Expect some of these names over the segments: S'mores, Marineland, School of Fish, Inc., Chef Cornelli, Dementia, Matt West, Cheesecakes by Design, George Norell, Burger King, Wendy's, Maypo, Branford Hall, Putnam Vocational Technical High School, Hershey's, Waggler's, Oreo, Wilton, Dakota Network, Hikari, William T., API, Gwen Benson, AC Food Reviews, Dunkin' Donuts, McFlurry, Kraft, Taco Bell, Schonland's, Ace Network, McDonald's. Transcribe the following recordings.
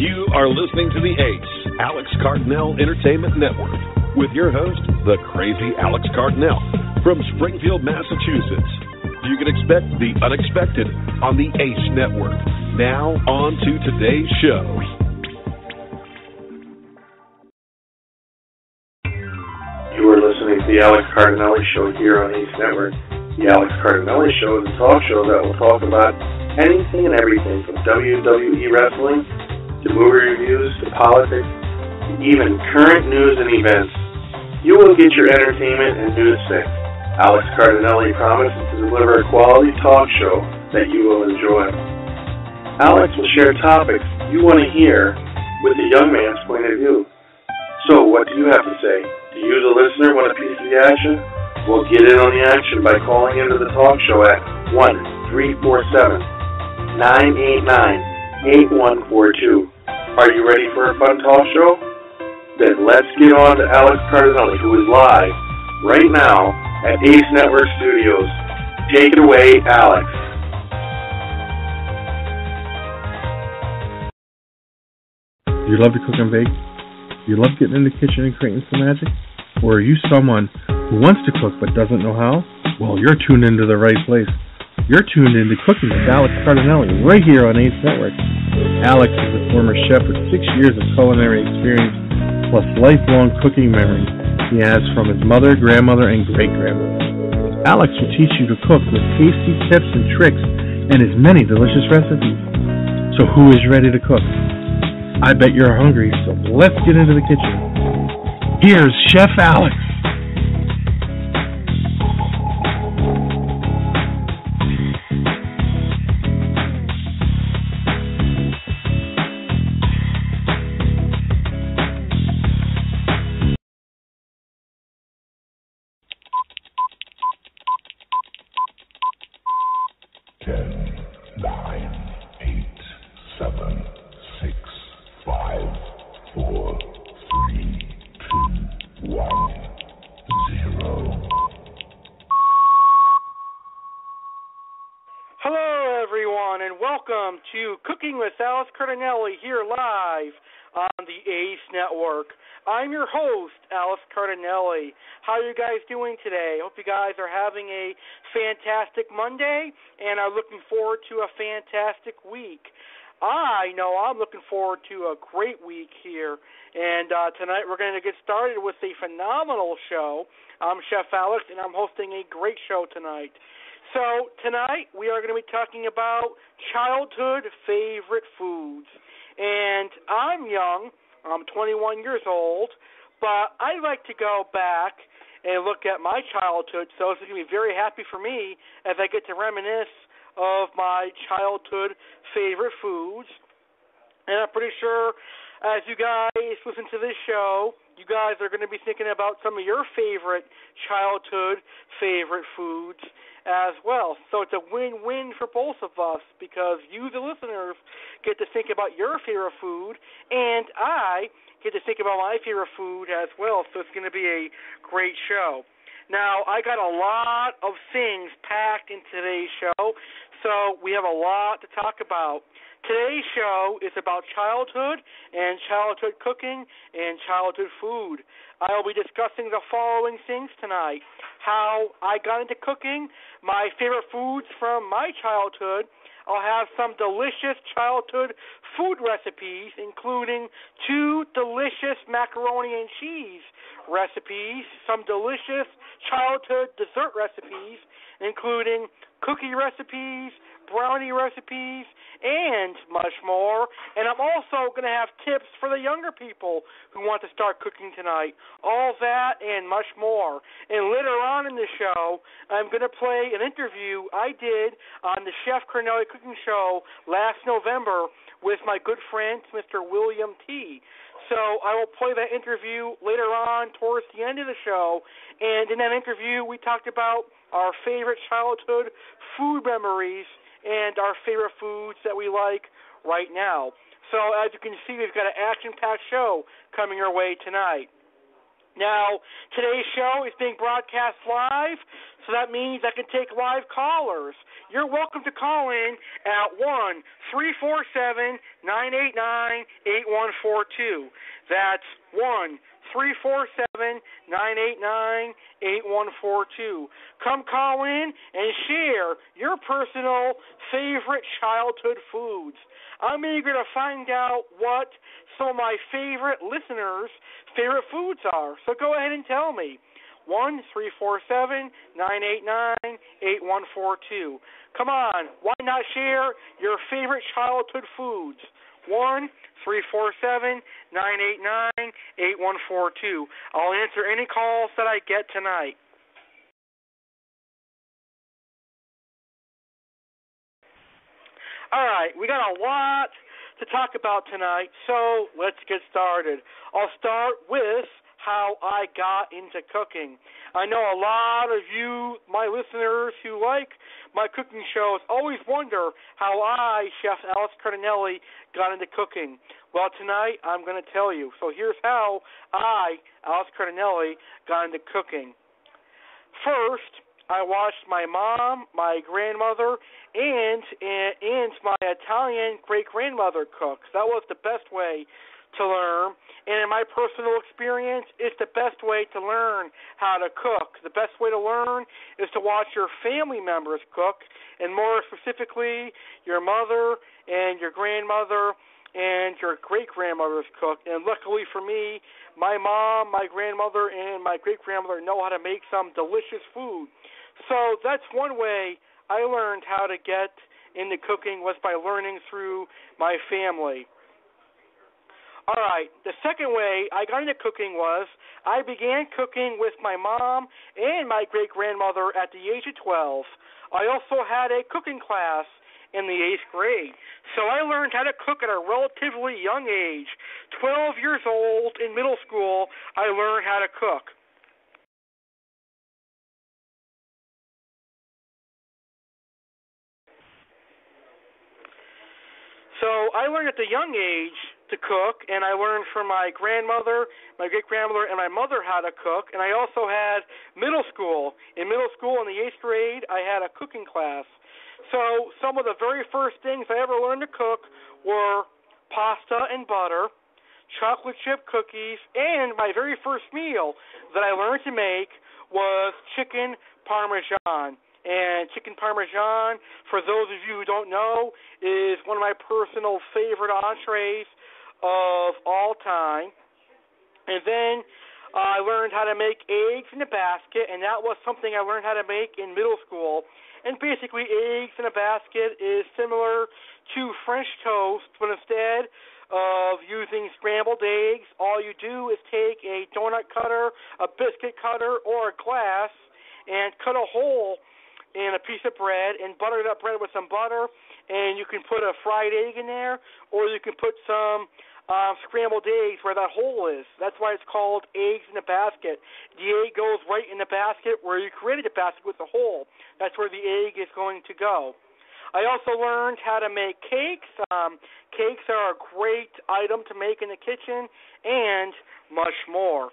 You are listening to the Ace, Alex Cardinale Entertainment Network, with your host, the crazy Alex Cardinale, from Springfield, Massachusetts. You can expect the unexpected on the Ace Network. Now, on to today's show. The Alex Cardinale Show here on Ace Network. The Alex Cardinale Show is a talk show that will talk about anything and everything from WWE wrestling to movie reviews to politics to even current news and events. You will get your entertainment and news fix. Alex Cardinale promises to deliver a quality talk show that you will enjoy. Alex will share topics you want to hear with a young man's point of view. So what do you have to say? Do you, the listener, want a piece of the action? Well, get in on the action by calling into the talk show at 1-347-989-8142. Are you ready for a fun talk show? Then let's get on to Alex Cardinale, who is live right now at Ace Network Studios. Take it away, Alex. Do you love to cook and bake? Do you love getting in the kitchen and creating some magic? Or are you someone who wants to cook but doesn't know how? Well, you're tuned into the right place. You're tuned into Cooking with Alex Cardinale right here on Ace Network. Alex is a former chef with 6 years of culinary experience plus lifelong cooking memories he has from his mother, grandmother, and great-grandmother. Alex will teach you to cook with tasty tips and tricks and his many delicious recipes. So who is ready to cook? I bet you're hungry, so let's get into the kitchen. Here's Chef Alex. Here live on the Ace Network. I'm your host, Alex Cardinale. How are you guys doing today? Hope you guys are having a fantastic Monday and are looking forward to a fantastic week. I know I'm looking forward to a great week here, and tonight we're going to get started with a phenomenal show. I'm Chef Alex, and I'm hosting a great show tonight. So tonight we are going to be talking about childhood favorite foods. And I'm young, I'm 21 years old, but I like to go back and look at my childhood, so it's going to be very happy for me as I get to reminisce of my childhood favorite foods. And I'm pretty sure as you guys listen to this show, you guys are going to be thinking about some of your favorite childhood favorite foods as well. So it's a win-win for both of us because you, the listeners, get to think about your favorite food, and I get to think about my favorite food as well. So it's going to be a great show. Now, I got a lot of things packed in today's show, so we have a lot to talk about. Today's show is about childhood and childhood cooking and childhood food. I will be discussing the following things tonight: how I got into cooking, my favorite foods from my childhood. I'll have some delicious childhood food recipes, including 2 delicious macaroni and cheese recipes, some delicious childhood dessert recipes, including cookie recipes, brownie recipes, and much more. And I'm also going to have tips for the younger people who want to start cooking tonight. All that and much more. And later on in the show, I'm going to play an interview I did on the Chef Cornelli Cooking Show last November with my good friend, Mr. William T. So I will play that interview later on towards the end of the show. And in that interview, we talked about our favorite childhood food memories and our favorite foods that we like right now. So as you can see, we've got an action-packed show coming your way tonight. Now, today's show is being broadcast live, so that means I can take live callers. You're welcome to call in at 1-347-989-8142. That's 1-347-989-8142. Come call in and share your personal favorite childhood foods. I'm eager to find out what some of my favorite listeners' favorite foods are. So go ahead and tell me. 1-347-989-8142. Come on, why not share your favorite childhood foods? 1-347-989-8142. I'll answer any calls that I get tonight. All right, we got a lot to talk about tonight, so let's get started. I'll start with how I got into cooking. I know a lot of you, my listeners who like my cooking shows, always wonder how I, Chef Alex Cardinale, got into cooking. Well, tonight I'm going to tell you. So here's how I, Alex Cardinale, got into cooking. First, I watched my mom, my grandmother, and my Italian great-grandmother cook. That was the best way to learn, and in my personal experience, it's the best way to learn how to cook. The best way to learn is to watch your family members cook, and more specifically, your mother and your grandmother and your great-grandmother's cook. And luckily for me, my mom, my grandmother, and my great-grandmother know how to make some delicious food. So that's one way I learned how to get into cooking, was by learning through my family. All right, the second way I got into cooking was I began cooking with my mom and my great-grandmother at the age of 12. I also had a cooking class in the 8th grade, so I learned how to cook at a relatively young age. 12 years old in middle school, I learned how to cook. So I learned at the young age to cook, and I learned from my grandmother, my great-grandmother, and my mother how to cook, and I also had middle school. In middle school, in the 8th grade, I had a cooking class. So some of the very first things I ever learned to cook were pasta and butter, chocolate chip cookies, and my very first meal that I learned to make was chicken parmesan. And chicken parmesan, for those of you who don't know, is one of my personal favorite entrees of all time. And then I learned how to make eggs in a basket, and that was something I learned how to make in middle school. And basically, eggs in a basket is similar to French toast, but instead of using scrambled eggs, all you do is take a donut cutter, a biscuit cutter, or a glass, and cut a hole and a piece of bread, and butter that bread with some butter, and you can put a fried egg in there, or you can put some scrambled eggs where that hole is. That's why it's called eggs in a basket. The egg goes right in the basket where you created the basket with the hole. That's where the egg is going to go. I also learned how to make cakes. Cakes are a great item to make in the kitchen, and much more.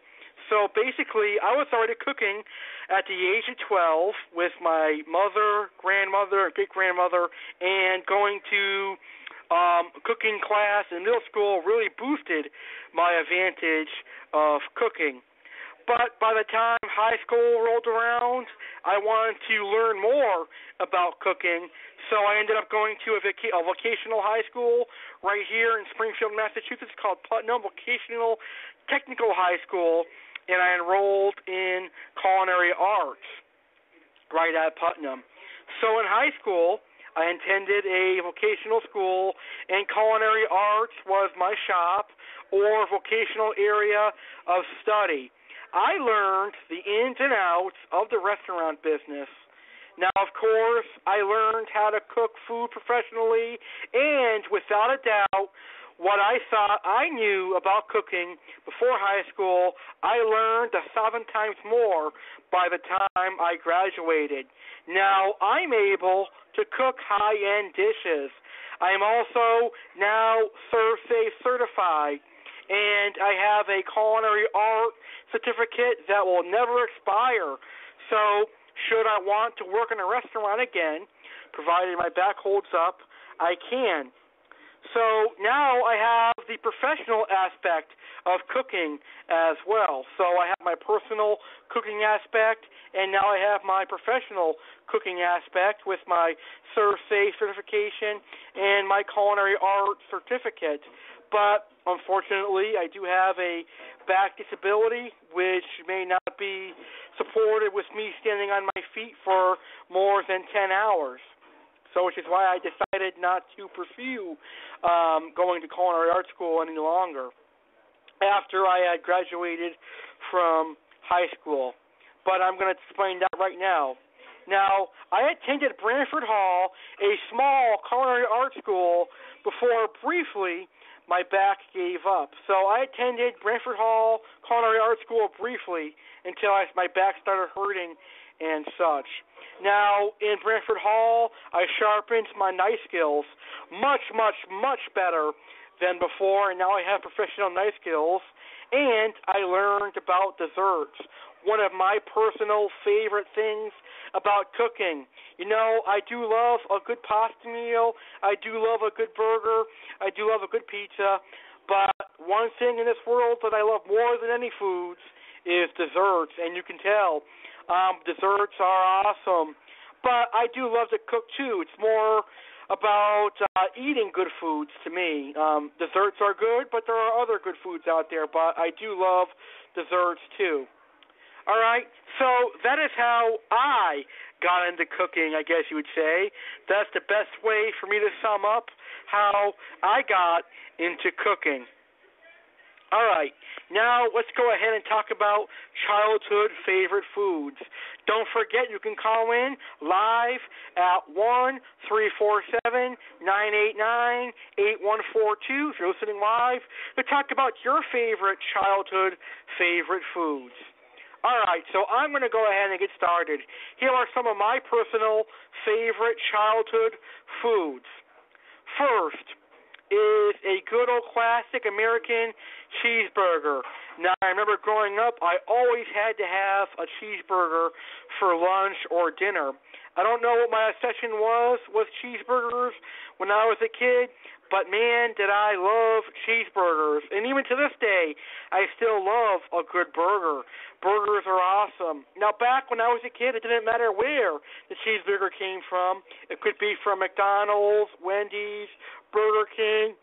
So basically, I was already cooking at the age of 12 with my mother, grandmother, and great-grandmother, and going to cooking class in middle school really boosted my advantage of cooking. But by the time high school rolled around, I wanted to learn more about cooking, so I ended up going to a vocational high school right here in Springfield, Massachusetts, called Putnam Vocational Technical High School, and I enrolled in culinary arts right at Putnam. So in high school, I attended a vocational school, and culinary arts was my shop or vocational area of study. I learned the ins and outs of the restaurant business. Now, of course, I learned how to cook food professionally, and without a doubt, what I thought I knew about cooking before high school, I learned 7 times more by the time I graduated. Now, I'm able to cook high-end dishes. I am also now SurfSafe certified. and I have a culinary art certificate that will never expire. So should I want to work in a restaurant again, provided my back holds up, I can. So now I have the professional aspect of cooking as well. So I have my personal cooking aspect, and now I have my professional cooking aspect with my Serve Safe certification and my culinary art certificate. But unfortunately, I do have a back disability, which may not be supported with me standing on my feet for more than 10 hours. So, which is why I decided not to pursue going to culinary art school any longer after I had graduated from high school. But I'm going to explain that right now. Now, I attended Branford Hall, a small culinary art school, before briefly my back gave up. So I attended Branford Hall Culinary Art School briefly until my back started hurting and such. Now, in Branford Hall, I sharpened my knife skills much, much, much better than before, and now I have professional knife skills, and I learned about desserts, one of my personal favorite things about cooking. You know, I do love a good pasta meal, I do love a good burger, I do love a good pizza, but one thing in this world that I love more than any foods is desserts, and you can tell. Desserts are awesome, but I do love to cook too. It's more about eating good foods to me. Desserts are good, but there are other good foods out there, but I do love desserts too. All right, so that is how I got into cooking, I guess you would say. That's the best way for me to sum up how I got into cooking. All right, now let's go ahead and talk about childhood favorite foods. Don't forget you can call in live at 1-347-989-8142 if you're listening live to talk about your favorite childhood favorite foods. All right, so I'm going to go ahead and get started. Here are some of my personal favorite childhood foods. First is a good old classic American cheeseburger. Now, I remember growing up, I always had to have a cheeseburger for lunch or dinner. I don't know what my obsession was with cheeseburgers when I was a kid, but man, did I love cheeseburgers. And even to this day, I still love a good burger. Burgers are awesome. Now, back when I was a kid, it didn't matter where the cheeseburger came from. It could be from McDonald's, Wendy's, Burger King,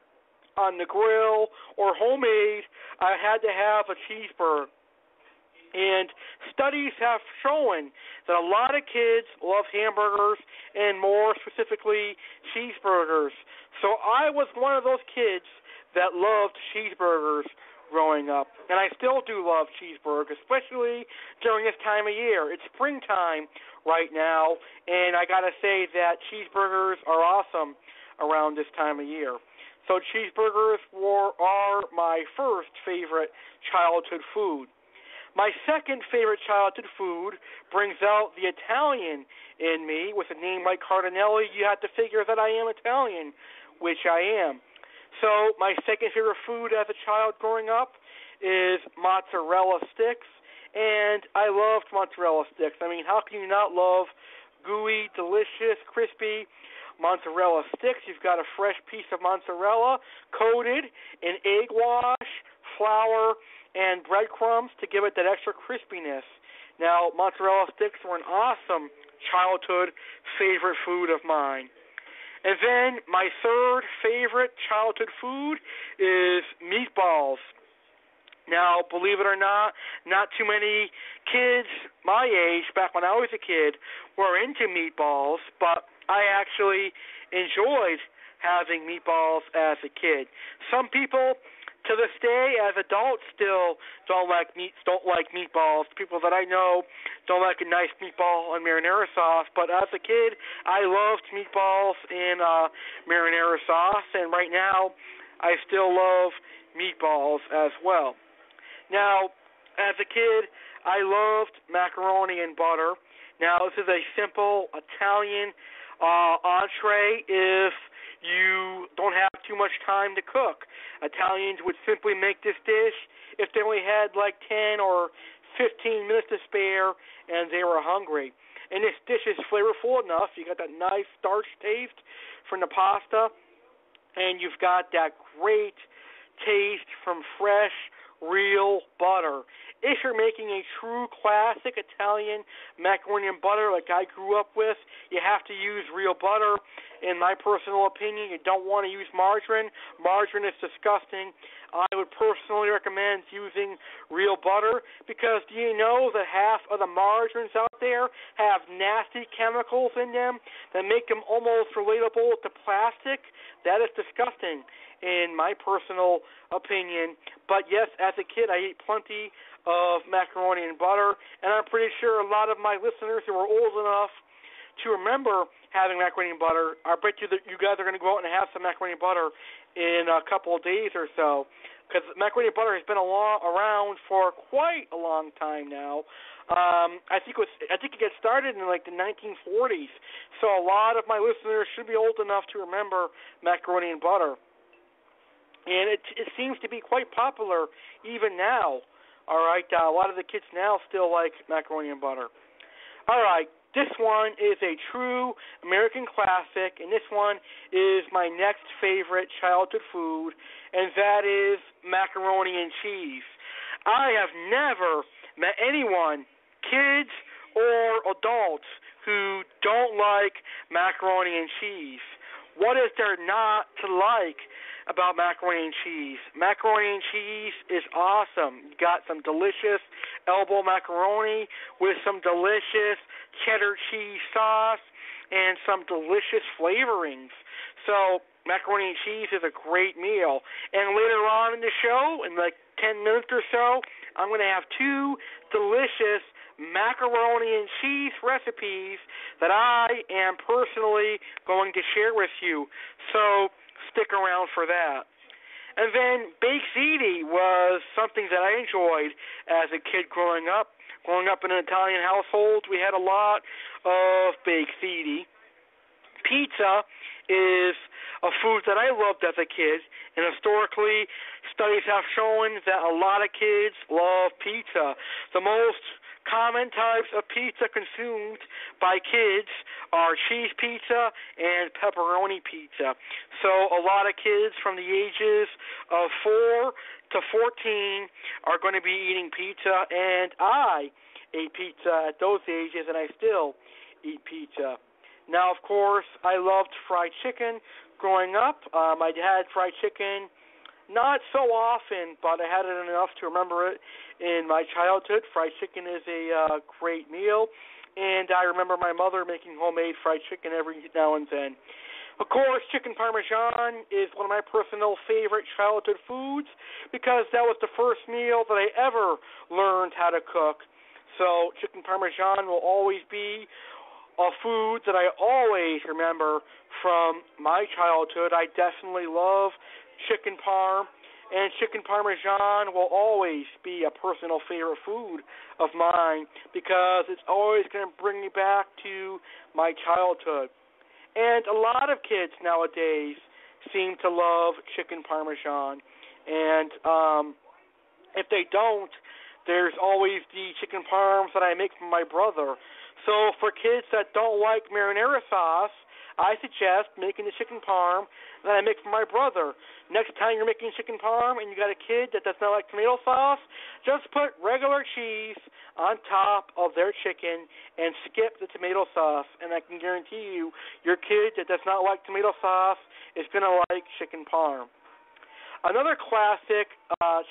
on the grill, or homemade. I had to have a cheeseburger. And studies have shown that a lot of kids love hamburgers and more specifically cheeseburgers. So I was one of those kids that loved cheeseburgers growing up. And I still do love cheeseburgers, especially during this time of year. It's springtime right now, and I got to say that cheeseburgers are awesome around this time of year. So cheeseburgers are my first favorite childhood food. My second favorite childhood food brings out the Italian in me. With a name like Cardinale, you have to figure that I am Italian, which I am. So my second favorite food as a child growing up is mozzarella sticks, and I loved mozzarella sticks. I mean, how can you not love gooey, delicious, crispy mozzarella sticks? You've got a fresh piece of mozzarella coated in egg wash, flour, and breadcrumbs to give it that extra crispiness. Now, mozzarella sticks were an awesome childhood favorite food of mine. And then my third favorite childhood food is meatballs. Now, believe it or not too many kids my age, back when I was a kid, were into meatballs, but I actually enjoyed having meatballs as a kid. Some people to this day, as adults, still don't like meatballs. People that I know don't like a nice meatball and marinara sauce. But as a kid, I loved meatballs in marinara sauce, and right now, I still love meatballs as well. Now, as a kid, I loved macaroni and butter. Now, this is a simple Italian entree if you don't have too much time to cook. Italians would simply make this dish if they only had like 10 or 15 minutes to spare and they were hungry. And this dish is flavorful enough. You got that nice starch taste from the pasta, and you've got that great taste from fresh, real butter. If you're making a true classic Italian macaroni and butter like I grew up with, you have to use real butter. In my personal opinion, you don't want to use margarine. Margarine is disgusting. I would personally recommend using real butter because do you know that half of the margarines out there have nasty chemicals in them that make them almost relatable to plastic? That is disgusting in my personal opinion. But yes, as a kid, I ate plenty of macaroni and butter, and I'm pretty sure a lot of my listeners who are old enough to remember having macaroni and butter, I bet you that you guys are going to go out and have some macaroni and butter in a couple of days or so, because macaroni and butter has been around for quite a long time now. I think it got started in like the 1940s, so a lot of my listeners should be old enough to remember macaroni and butter. And it seems to be quite popular even now. All right, a lot of the kids now still like macaroni and butter. All right, this one is a true American classic, and this one is my next favorite childhood food, and that is macaroni and cheese. I have never met anyone, kids or adults, who don't like macaroni and cheese. What is there not to like about macaroni and cheese? Macaroni and cheese is awesome. You got some delicious elbow macaroni with some delicious cheddar cheese sauce and some delicious flavorings. So macaroni and cheese is a great meal. And later on in the show, in like 10 minutes or so, I'm going to have two delicious macaroni and cheese recipes that I am personally going to share with you. So stick around for that. And then baked ziti was something that I enjoyed as a kid growing up. Growing up in an Italian household, we had a lot of baked ziti. Pizza is a food that I loved as a kid, and historically, studies have shown that a lot of kids love pizza. The most common types of pizza consumed by kids are cheese pizza and pepperoni pizza. So a lot of kids from the ages of 4 to 14 are going to be eating pizza, and I ate pizza at those ages, and I still eat pizza. Now, of course, I loved fried chicken growing up. I had fried chicken not so often, but I had it enough to remember it in my childhood. Fried chicken is a great meal, and I remember my mother making homemade fried chicken every now and then. Of course, chicken parmesan is one of my personal favorite childhood foods because that was the first meal that I ever learned how to cook. So chicken parmesan will always be a food that I always remember from my childhood. I definitely love chicken parm, and chicken parmesan will always be a personal favorite food of mine because it's always going to bring me back to my childhood. And a lot of kids nowadays seem to love chicken parmesan, and if they don't, there's always the chicken parms that I make for my brother. So for kids that don't like marinara sauce, I suggest making the chicken parm that I make for my brother. Next time you're making chicken parm and you got a kid that does not like tomato sauce, just put regular cheese on top of their chicken and skip the tomato sauce. And I can guarantee you, your kid that does not like tomato sauce is going to like chicken parm. Another classic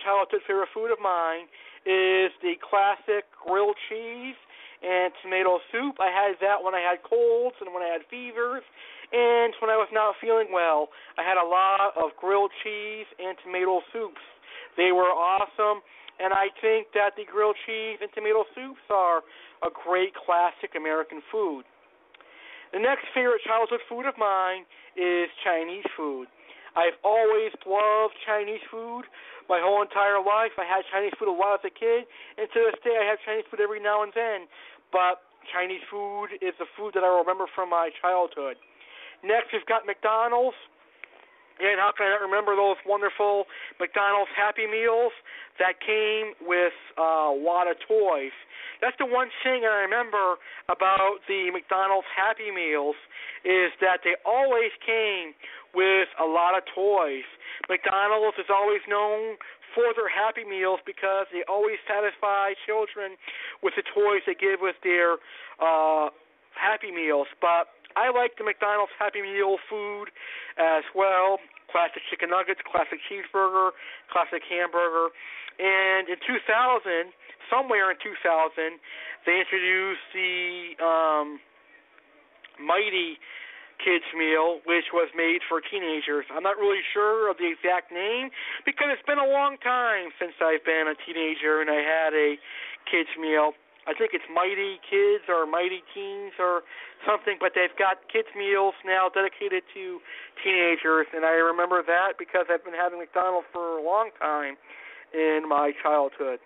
childhood favorite food of mine is the classic grilled cheese and tomato soup. I had that when I had colds and when I had fevers, and when I was not feeling well, I had a lot of grilled cheese and tomato soups. They were awesome, and I think that the grilled cheese and tomato soups are a great classic American food. The next favorite childhood food of mine is Chinese food. I've always loved Chinese food my whole entire life. I had Chinese food a lot as a kid, and to this day I have Chinese food every now and then. But Chinese food is the food that I remember from my childhood. Next, we've got McDonald's. And how can I not remember those wonderful McDonald's Happy Meals that came with a lot of toys? That's the one thing I remember about the McDonald's Happy Meals is that they always came with a lot of toys. McDonald's is always known for their Happy Meals because they always satisfy children with the toys they give with their Happy Meals. But I like the McDonald's Happy Meal food as well, classic chicken nuggets, classic cheeseburger, classic hamburger. And in 2000, somewhere in 2000, they introduced the Mighty Kids Meal, which was made for teenagers. I'm not really sure of the exact name because it's been a long time since I've been a teenager and I had a kids meal. I think it's Mighty Kids or Mighty Teens or something, but they've got kids' meals now dedicated to teenagers, and I remember that because I've been having McDonald's for a long time in my childhood.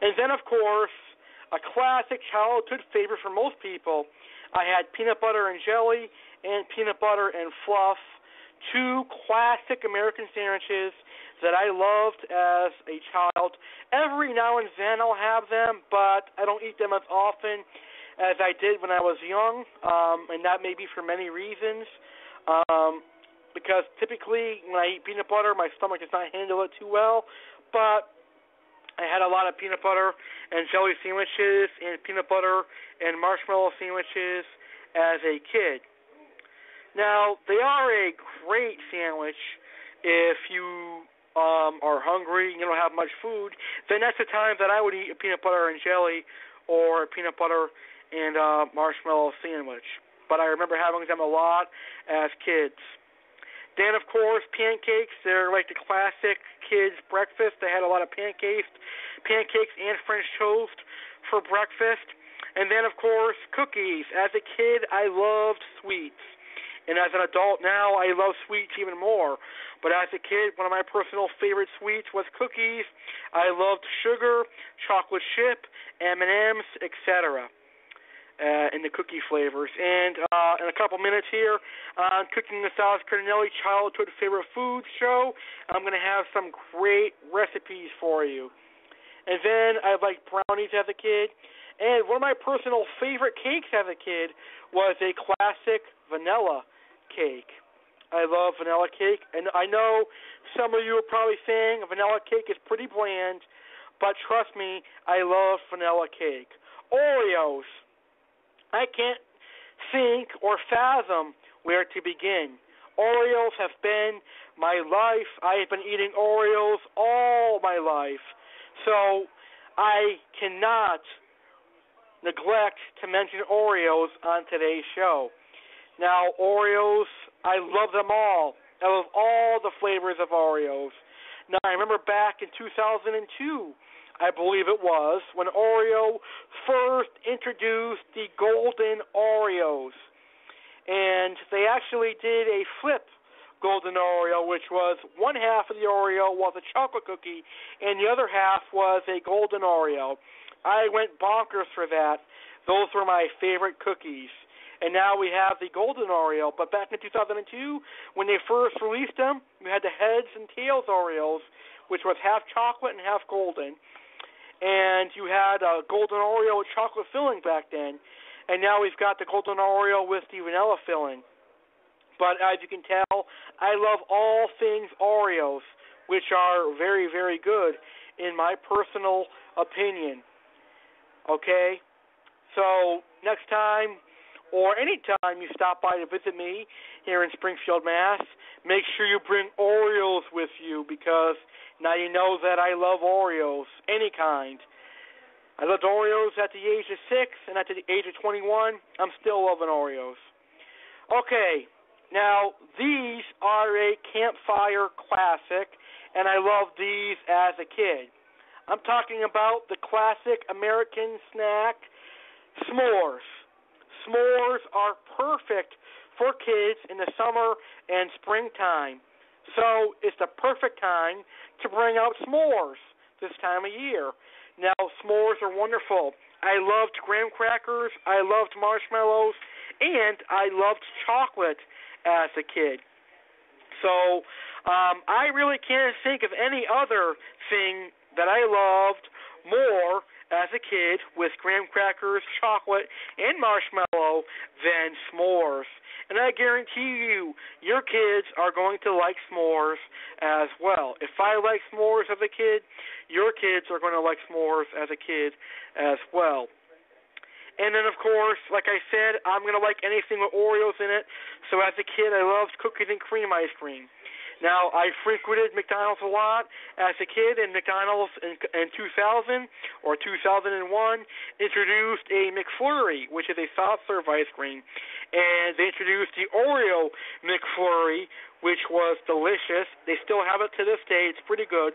And then, of course, a classic childhood favorite for most people, I had peanut butter and jelly and peanut butter and fluff, two classic American sandwiches that I loved as a child. Every now and then I'll have them, but I don't eat them as often as I did when I was young, and that may be for many reasons, because typically when I eat peanut butter, my stomach does not handle it too well, but I had a lot of peanut butter and jelly sandwiches and peanut butter and marshmallow sandwiches as a kid. Now, they are a great sandwich if you are hungry and you don't have much food. Then that's the time that I would eat a peanut butter and jelly or a peanut butter and marshmallow sandwich. But I remember having them a lot as kids. Then, of course, pancakes. They're like the classic kids' breakfast. They had a lot of pancakes and French toast for breakfast. And then, of course, cookies. As a kid, I loved sweets. And as an adult now, I love sweets even more. But as a kid, one of my personal favorite sweets was cookies. I loved sugar, chocolate chip, M&Ms, etc., in the cookie flavors. And in a couple minutes here on Cooking with Alex Cardinale Childhood Favorite Food Show, I'm going to have some great recipes for you. And then I liked brownies as a kid. And one of my personal favorite cakes as a kid was a classic vanilla cake. I love vanilla cake. And I know some of you are probably saying vanilla cake is pretty bland, but trust me, I love vanilla cake. Oreos. I can't think or fathom where to begin. Oreos have been my life. I have been eating Oreos all my life. So I cannot neglect to mention Oreos on today's show. Now, Oreos, I love them all. I love all the flavors of Oreos. Now, I remember back in 2002, I believe it was, when Oreo first introduced the Golden Oreos. And they actually did a flip Golden Oreo, which was one half of the Oreo was a chocolate cookie, and the other half was a Golden Oreo. I went bonkers for that. Those were my favorite cookies. And now we have the Golden Oreo. But back in 2002, when they first released them, we had the Heads and Tails Oreos, which was half chocolate and half golden. And you had a Golden Oreo with chocolate filling back then. And now we've got the Golden Oreo with the vanilla filling. But as you can tell, I love all things Oreos, which are very, very good in my personal opinion. Okay? So next time or any time you stop by to visit me here in Springfield, Mass., make sure you bring Oreos with you because now you know that I love Oreos, any kind. I loved Oreos at the age of 6, and at the age of 21, I'm still loving Oreos. Okay, now these are a campfire classic, and I loved these as a kid. I'm talking about the classic American snack, s'mores. S'mores are perfect for kids in the summer and springtime. So it's the perfect time to bring out s'mores this time of year. Now, s'mores are wonderful. I loved graham crackers, I loved marshmallows, and I loved chocolate as a kid. So I really can't think of any other thing that I loved more as a kid with graham crackers, chocolate, and marshmallow than s'mores. And I guarantee you, your kids are going to like s'mores as well. If I like s'mores as a kid, your kids are going to like s'mores as a kid as well. And then, of course, like I said, I'm going to like anything with Oreos in it. So as a kid, I loved cookies and cream ice cream. Now, I frequented McDonald's a lot as a kid, and McDonald's in 2000 or 2001 introduced a McFlurry, which is a soft-serve ice cream, and they introduced the Oreo McFlurry, which was delicious. They still have it to this day. It's pretty good.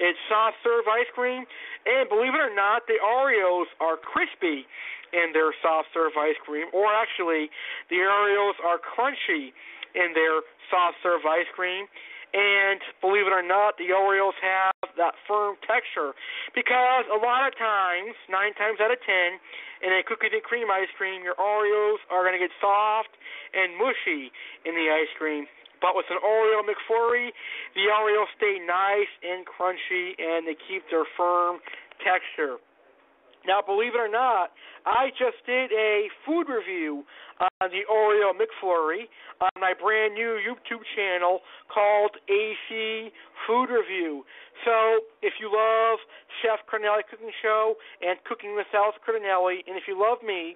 It's soft-serve ice cream, and believe it or not, the Oreos are crispy in their soft-serve ice cream, or actually, the Oreos are crunchy in their soft-serve ice cream. And believe it or not, the Oreos have that firm texture because a lot of times, 9 times out of 10, in a cookies and cream ice cream, your Oreos are going to get soft and mushy in the ice cream. But with an Oreo McFlurry, the Oreos stay nice and crunchy and they keep their firm texture. Now, believe it or not, I just did a food review on the Oreo McFlurry on my brand new YouTube channel called AC Food Review. So if you love Chef Cornelli Cooking Show and Cooking with Alex Cardinale, and if you love me,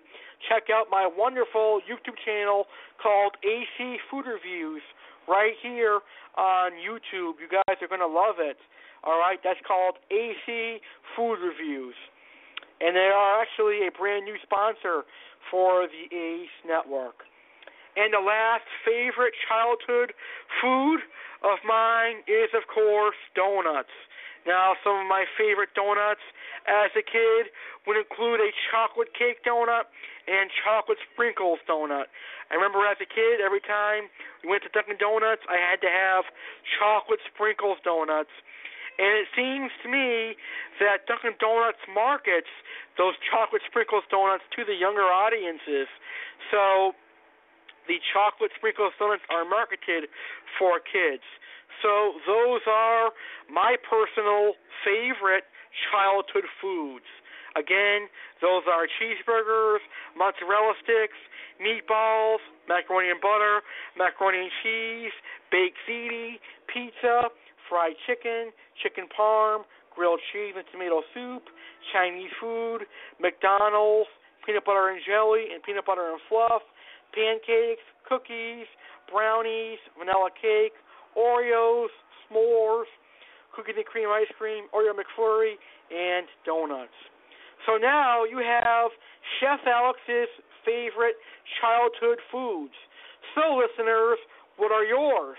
check out my wonderful YouTube channel called AC Food Reviews right here on YouTube. You guys are going to love it. All right, that's called AC Food Reviews. And they are actually a brand new sponsor for the Ace Network. And the last favorite childhood food of mine is, of course, donuts. Now, some of my favorite donuts as a kid would include a chocolate cake donut and chocolate sprinkles donut. I remember as a kid, every time we went to Dunkin' Donuts, I had to have chocolate sprinkles donuts. And it seems to me that Dunkin' Donuts markets those chocolate sprinkles donuts to the younger audiences. So the chocolate sprinkles donuts are marketed for kids. So those are my personal favorite childhood foods. Again, those are cheeseburgers, mozzarella sticks, meatballs, macaroni and butter, macaroni and cheese, baked ziti, pizza, fried chicken, chicken parm, grilled cheese and tomato soup, Chinese food, McDonald's, peanut butter and jelly and peanut butter and fluff, pancakes, cookies, brownies, vanilla cake, Oreos, s'mores, cookies and cream ice cream, Oreo McFlurry, and donuts. So now you have Chef Alex's favorite childhood foods. So, listeners, what are yours?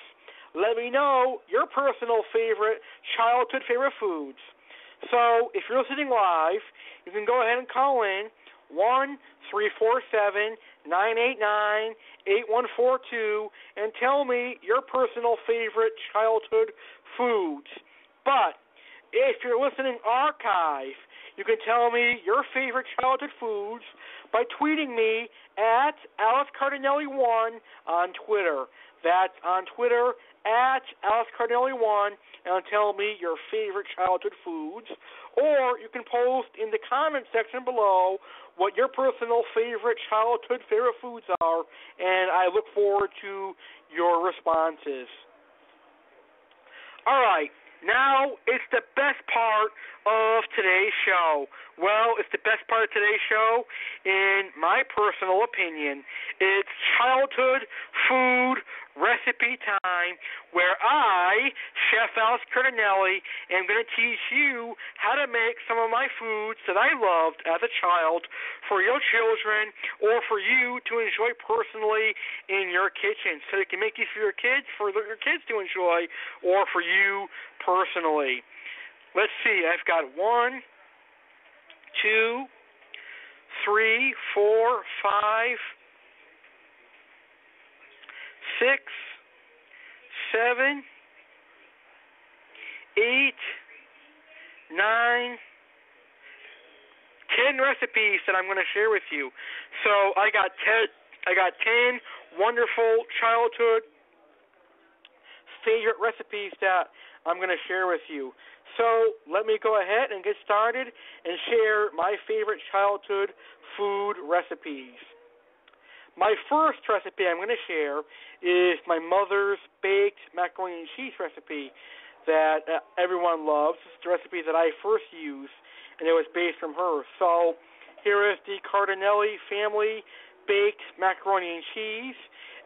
Let me know your personal favorite, childhood favorite foods. So if you're listening live, you can go ahead and call in 1-347-989-8142 and tell me your personal favorite childhood foods. But if you're listening archive, you can tell me your favorite childhood foods by tweeting me at Alex Cardinale1 on Twitter. That's on Twitter, at Alex Cardinale1, and tell me your favorite childhood foods. Or you can post in the comment section below what your personal favorite childhood favorite foods are, and I look forward to your responses. All right. Now it's the best part of today's show. Well, it's the best part of today's show, in my personal opinion. It's childhood food recipe time, where I, Chef Alex Cardinale, am going to teach you how to make some of my foods that I loved as a child for your children or for you to enjoy personally in your kitchen, so you can make these for your kids, to enjoy, or for you personally. Let's see. I've got 1, 2, 3, 4, 5, 6, 7, 8, 9, 10 recipes that I'm going to share with you. So I got 10 wonderful childhood favorite recipes that I'm going to share with you. So let me go ahead and get started and share my favorite childhood food recipes. My first recipe I'm going to share is my mother's baked macaroni and cheese recipe that everyone loves. It's the recipe that I first used, and it was based from her. So here is the Cardinale family baked macaroni and cheese.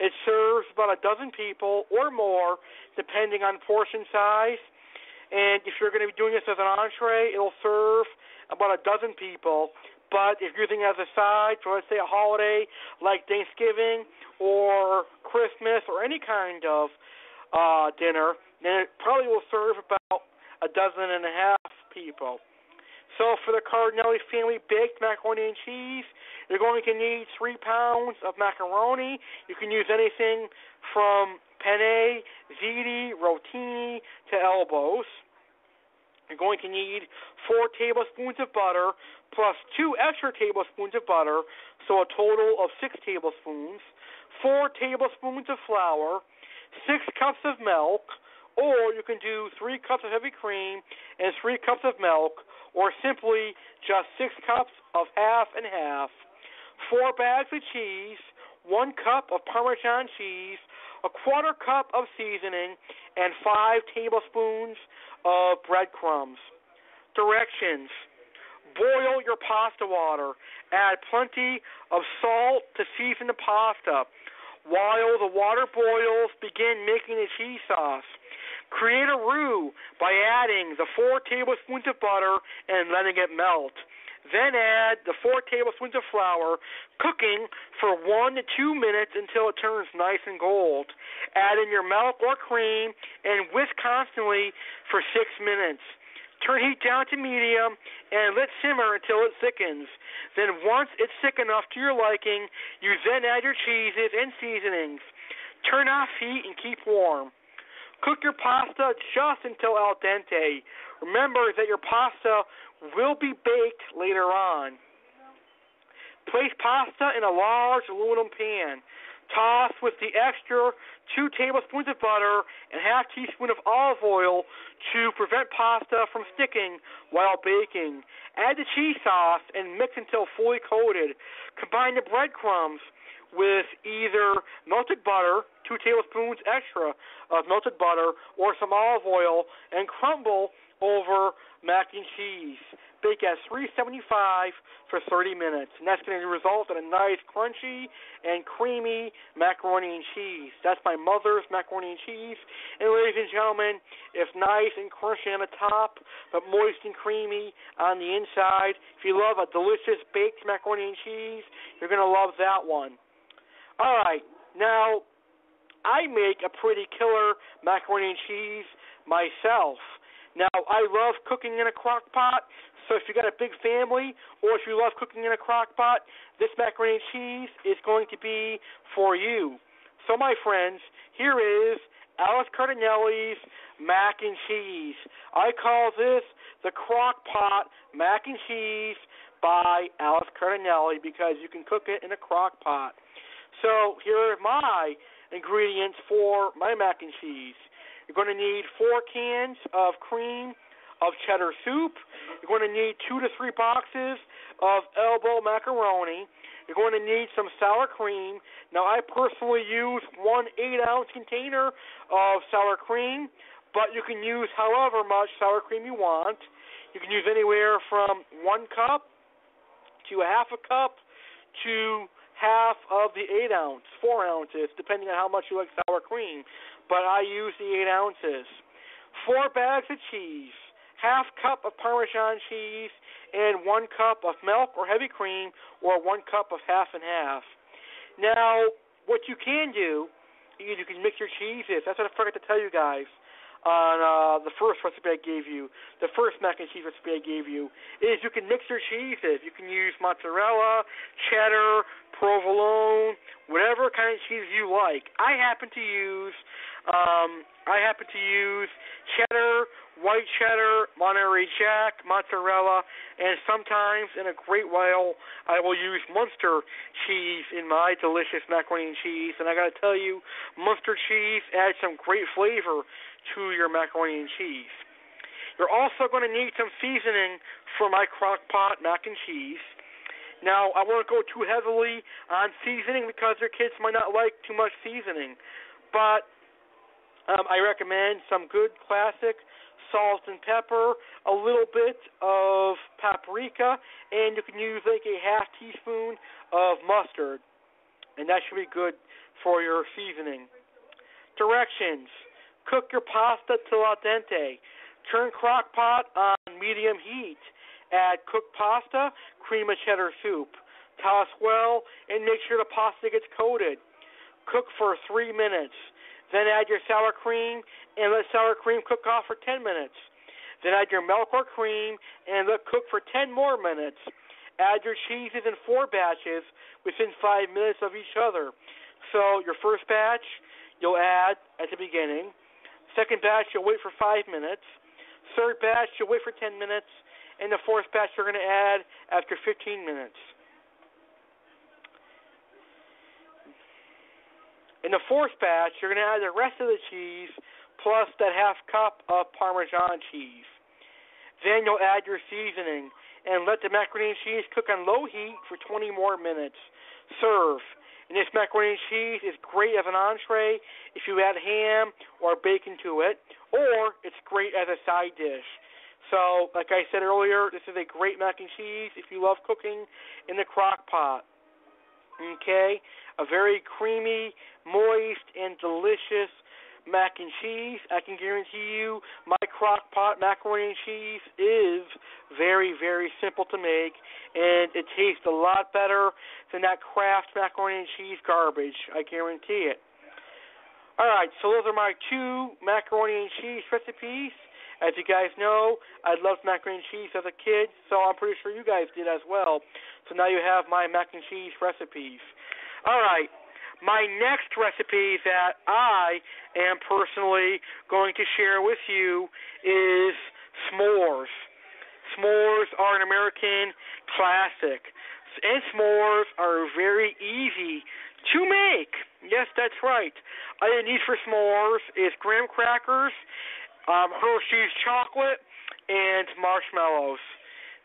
It serves about a dozen people or more, depending on portion size. And if you're going to be doing this as an entree, it'll serve about a dozen people. But if you're using it as a side for, let's say, a holiday like Thanksgiving or Christmas or any kind of dinner, then it probably will serve about a dozen and a half people. So for the Cardinale family baked macaroni and cheese, you're going to need 3 pounds of macaroni. You can use anything from penne, ziti, rotini, to elbows. You're going to need 4 tablespoons of butter plus 2 extra tablespoons of butter, so a total of 6 tablespoons, 4 tablespoons of flour, 6 cups of milk, or you can do 3 cups of heavy cream and 3 cups of milk, or simply just 6 cups of half and half, 4 bags of cheese, 1 cup of Parmesan cheese, a quarter cup of seasoning, and 5 tablespoons of breadcrumbs. Directions: boil your pasta water. Add plenty of salt to season the pasta. While the water boils, begin making the cheese sauce. Create a roux by adding the 4 tablespoons of butter and letting it melt. Then add the 4 tablespoons of flour, cooking for 1 to 2 minutes until it turns nice and gold. Add in your milk or cream and whisk constantly for 6 minutes. Turn heat down to medium and let simmer until it thickens. Then once it's thick enough to your liking, you then add your cheeses and seasonings. Turn off heat and keep warm. Cook your pasta just until al dente. Remember that your pasta will be baked later on. Place pasta in a large aluminum pan. Toss with the extra 2 tablespoons of butter and half teaspoon of olive oil to prevent pasta from sticking while baking. Add the cheese sauce and mix until fully coated. Combine the breadcrumbs with either melted butter, 2 tablespoons extra of melted butter, or some olive oil, and crumble over mac and cheese. Bake at 375 for 30 minutes, and that's going to result in a nice crunchy and creamy macaroni and cheese. That's my mother's macaroni and cheese. And ladies and gentlemen, it's nice and crunchy on the top, but moist and creamy on the inside. If you love a delicious baked macaroni and cheese, you're going to love that one. All right, now I make a pretty killer macaroni and cheese myself. Now, I love cooking in a crock pot, so if you got a big family or if you love cooking in a crock pot, this macaroni and cheese is going to be for you. So, my friends, here is Alex Cardinale's mac and cheese. I call this the crock pot mac and cheese by Alex Cardinale because you can cook it in a crock pot. So, here are my ingredients for my mac and cheese. You're going to need 4 cans of cream of cheddar soup. You're going to need 2 to 3 boxes of elbow macaroni. You're going to need some sour cream. Now, I personally use 1 8-ounce container of sour cream, but you can use however much sour cream you want. You can use anywhere from 1 cup to a half a cup to half of the 8-ounce, 4 ounces, depending on how much you like sour cream. But I use the 8 ounces, 4 bags of cheese, half cup of Parmesan cheese, and 1 cup of milk or heavy cream, or 1 cup of half and half. Now, what you can do is you can mix your cheeses. That's what I forgot to tell you guys on the first recipe I gave you, the first mac and cheese recipe I gave you, is you can mix your cheeses. You can use mozzarella, cheddar, provolone, whatever kind of cheese you like. I happen to use cheddar, white cheddar, Monterey Jack, mozzarella, and sometimes, in a great while, I will use Munster cheese in my delicious macaroni and cheese. And I got to tell you, Munster cheese adds some great flavor to your macaroni and cheese. You're also going to need some seasoning for my crock pot mac and cheese. Now, I won't go too heavily on seasoning because your kids might not like too much seasoning, but I recommend some good classic salt and pepper, a little bit of paprika, and you can use like a half teaspoon of mustard, and that should be good for your seasoning. Directions: cook your pasta till al dente. Turn crock pot on medium heat. Add cooked pasta, cream of cheddar soup. Toss well and make sure the pasta gets coated. Cook for 3 minutes. Then add your sour cream and let sour cream cook off for 10 minutes. Then add your milk or cream and let cook for 10 more minutes. Add your cheeses in 4 batches within 5 minutes of each other. So your first batch you'll add at the beginning. Second batch you'll wait for 5 minutes. Third batch you'll wait for 10 minutes. And the fourth batch you're going to add after 15 minutes. In the fourth batch, you're going to add the rest of the cheese plus that half cup of Parmesan cheese. Then you'll add your seasoning and let the macaroni and cheese cook on low heat for 20 more minutes. Serve. And this macaroni and cheese is great as an entree if you add ham or bacon to it, or it's great as a side dish. So, like I said earlier, this is a great mac and cheese if you love cooking in the crock pot. Okay? A very creamy, moist, and delicious mac and cheese. I can guarantee you my crock pot macaroni and cheese is very, very simple to make, and it tastes a lot better than that Kraft macaroni and cheese garbage. I guarantee it. All right, so those are my 2 macaroni and cheese recipes. As you guys know, I loved macaroni and cheese as a kid, so I'm pretty sure you guys did as well. So now you have my mac and cheese recipes. All right, my next recipe that I am personally going to share with you is s'mores. S'mores are an American classic, and s'mores are very easy to make. Yes, that's right. All you need for s'mores is graham crackers, Hershey's chocolate, and marshmallows.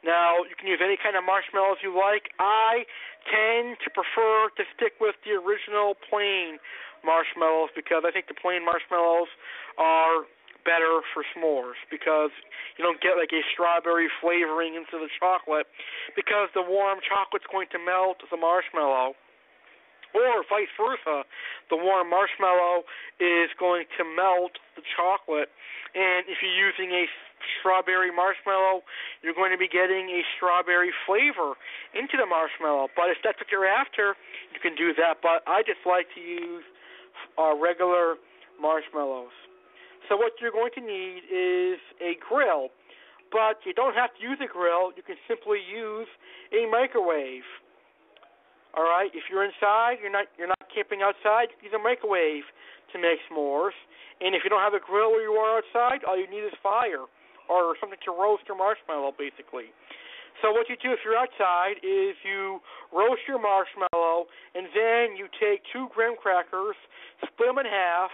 Now, you can use any kind of marshmallows you like. I tend to prefer to stick with the original plain marshmallows because I think the plain marshmallows are better for s'mores because you don't get like a strawberry flavoring into the chocolate because the warm chocolate's going to melt the marshmallow. Or vice versa, the warm marshmallow is going to melt the chocolate. And if you're using a strawberry marshmallow, you're going to be getting a strawberry flavor into the marshmallow. But if that's what you're after, you can do that. But I just like to use regular marshmallows. So what you're going to need is a grill. But you don't have to use a grill. You can simply use a microwave. All right, if you're inside, you're not camping outside, use a microwave to make s'mores. And if you don't have a grill where you are outside, all you need is fire or something to roast your marshmallow, basically. So what you do if you're outside is you roast your marshmallow, and then you take 2 graham crackers, split them in half,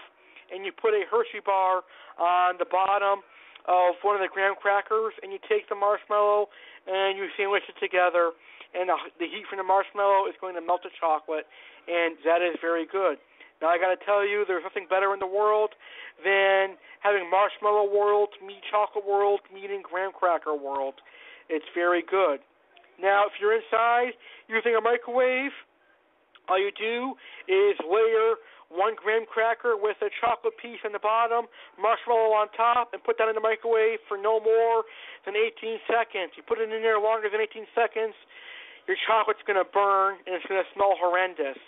and you put a Hershey bar on the bottom of one of the graham crackers, and you take the marshmallow and you sandwich it together. And the heat from the marshmallow is going to melt the chocolate, and that is very good. Now, I got to tell you, there's nothing better in the world than having marshmallow world meet chocolate world meeting graham cracker world. It's very good. Now, if you're inside using a microwave, all you do is layer 1 graham cracker with a chocolate piece on the bottom, marshmallow on top, and put that in the microwave for no more than 18 seconds. You put it in there longer than 18 seconds, your chocolate's going to burn, and it's going to smell horrendous.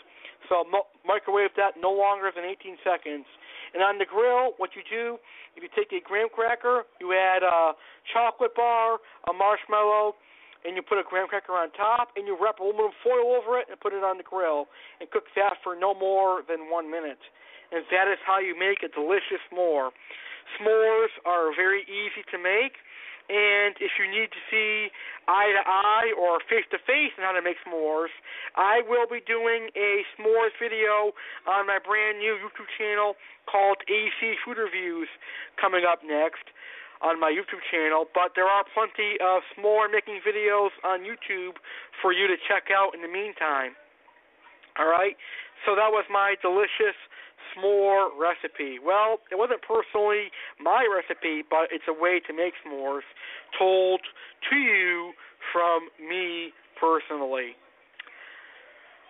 So microwave that no longer than 18 seconds. And on the grill, what you do, if you take a graham cracker, you add a chocolate bar, a marshmallow, and you put a graham cracker on top, and you wrap aluminum foil over it and put it on the grill and cook that for no more than 1 minute. And that is how you make a delicious s'more. S'mores are very easy to make, and if you need to see eye-to-eye or face-to-face on how to make s'mores, I will be doing a s'mores video on my brand-new YouTube channel called AC Food Reviews coming up next on my YouTube channel. But there are plenty of s'more-making videos on YouTube for you to check out in the meantime. All right? So that was my delicious s'more recipe. Well, it wasn't personally my recipe, but it's a way to make s'mores told to you from me personally.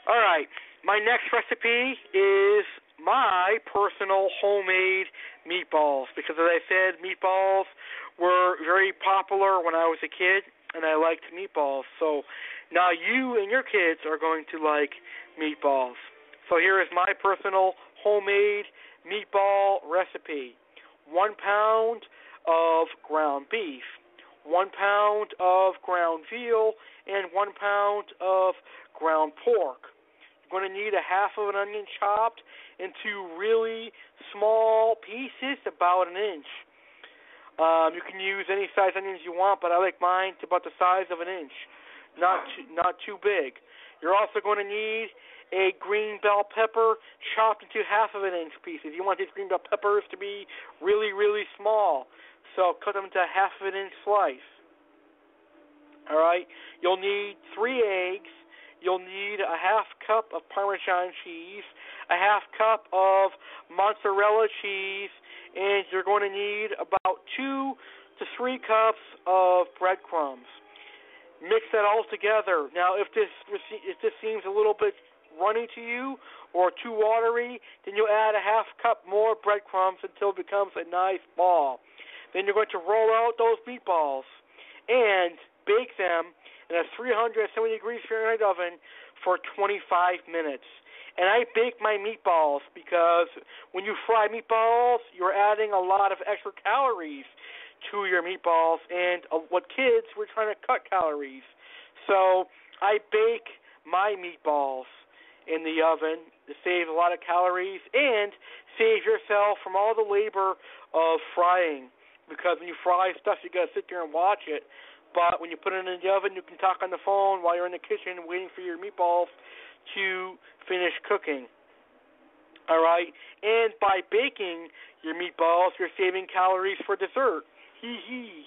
All right, my next recipe is my personal homemade meatballs, because as I said, meatballs were very popular when I was a kid, and I liked meatballs. So now you and your kids are going to like meatballs. So here is my personal homemade meatball recipe. 1 pound of ground beef, 1 pound of ground veal, and 1 pound of ground pork. You're going to need a half of an onion chopped into really small pieces, about an inch. You can use any size onions you want, but I like mine to about the size of an inch, not too big. You're also going to need a green bell pepper chopped into half of an inch pieces. You want these green bell peppers to be really, really small, so cut them into a half of an inch slice. All right. You'll need 3 eggs. You'll need a half cup of Parmesan cheese, a half cup of mozzarella cheese, and you're going to need about 2 to 3 cups of breadcrumbs. Mix that all together. Now, if this seems a little bit runny to you or too watery, then you'll add a half cup more breadcrumbs until it becomes a nice ball. Then you're going to roll out those meatballs and bake them in a 370 degrees Fahrenheit oven for 25 minutes. And I bake my meatballs because when you fry meatballs, you're adding a lot of extra calories to your meatballs, and what kids, we're trying to cut calories. So I bake my meatballs in the oven to save a lot of calories and save yourself from all the labor of frying, because when you fry stuff, you got to sit there and watch it. But when you put it in the oven, you can talk on the phone while you're in the kitchen waiting for your meatballs to finish cooking. All right? And by baking your meatballs, you're saving calories for dessert. Hee-hee.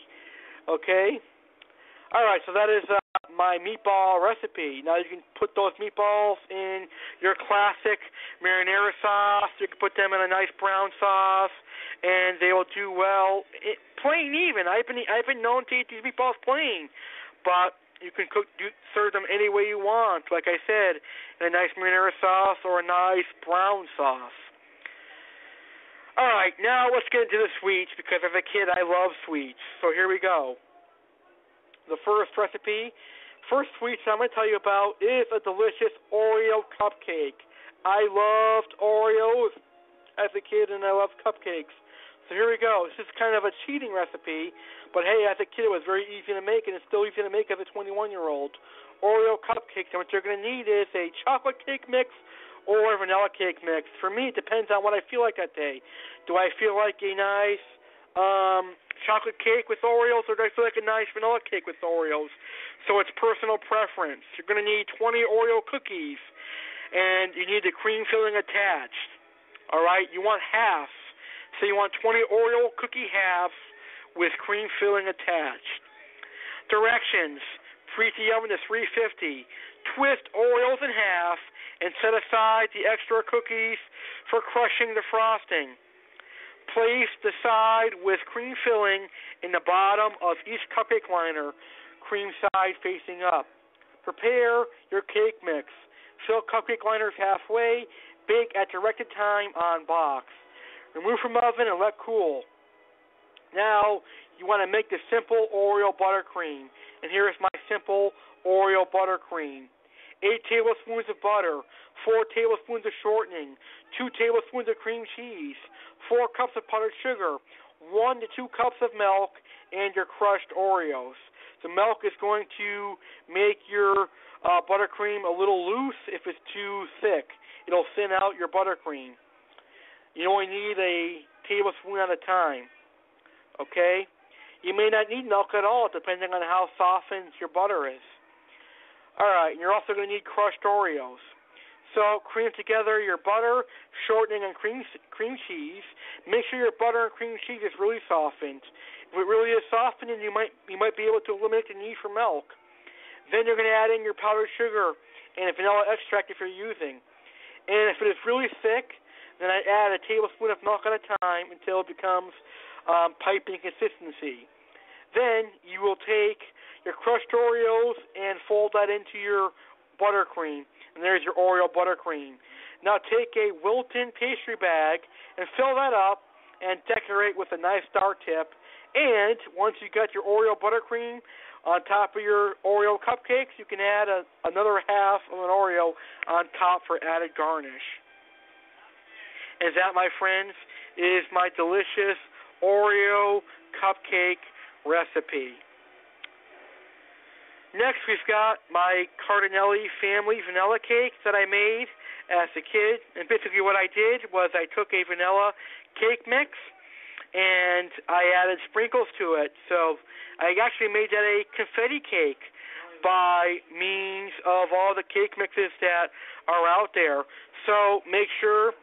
Okay? All right, so that is my meatball recipe. Now you can put those meatballs in your classic marinara sauce. You can put them in a nice brown sauce, and they will do well. Plain even. I've been known to eat these meatballs plain, but you can serve them any way you want. Like I said, in a nice marinara sauce or a nice brown sauce. All right, now let's get into the sweets, because as a kid I love sweets. So here we go. The first recipe, first sweet I'm going to tell you about is a delicious Oreo cupcake. I loved Oreos as a kid, and I loved cupcakes. So here we go. This is kind of a cheating recipe, but hey, as a kid it was very easy to make, and it's still easy to make as a 21-year-old. Oreo cupcakes, and what you're going to need is a chocolate cake mix or a vanilla cake mix. For me, it depends on what I feel like that day. Do I feel like a nice chocolate cake with Oreos, or do I feel like a nice vanilla cake with Oreos? So it's personal preference. You're going to need 20 Oreo cookies, and you need the cream filling attached. All right, you want halves. So you want 20 Oreo cookie halves with cream filling attached. Directions: preheat the oven to 350. Twist Oreos in half and set aside the extra cookies for crushing the frosting. Place the side with cream filling in the bottom of each cupcake liner, cream side facing up. Prepare your cake mix. Fill cupcake liners halfway. Bake at directed time on box. Remove from oven and let cool. Now, you want to make the simple Oreo buttercream. And here is my simple Oreo buttercream. 8 tablespoons of butter, 4 tablespoons of shortening, 2 tablespoons of cream cheese, 4 cups of powdered sugar, 1 to 2 cups of milk, and your crushed Oreos. The milk is going to make your buttercream a little loose if it's too thick. It'll thin out your buttercream. You only need a tablespoon at a time, okay? You may not need milk at all, depending on how softened your butter is. All right, and you're also going to need crushed Oreos. So cream together your butter, shortening, and cream cheese. Make sure your butter and cream cheese is really softened. If it really is softened, then you might be able to eliminate the need for milk. Then you're going to add in your powdered sugar and vanilla extract if you're using. And if it is really thick, then I add a tablespoon of milk at a time until it becomes piping consistency. Then you will take your crushed Oreos and fold that into your buttercream. And there's your Oreo buttercream. Now take a Wilton pastry bag and fill that up and decorate with a nice star tip. And once you got your Oreo buttercream on top of your Oreo cupcakes, you can add another half of an Oreo on top for added garnish. And that, my friends, is my delicious Oreo cupcake recipe. Next, we've got my Cardinale family vanilla cake that I made as a kid. And basically what I did was I took a vanilla cake mix and I added sprinkles to it. So I actually made that a confetti cake by means of all the cake mixes that are out there. So make sure,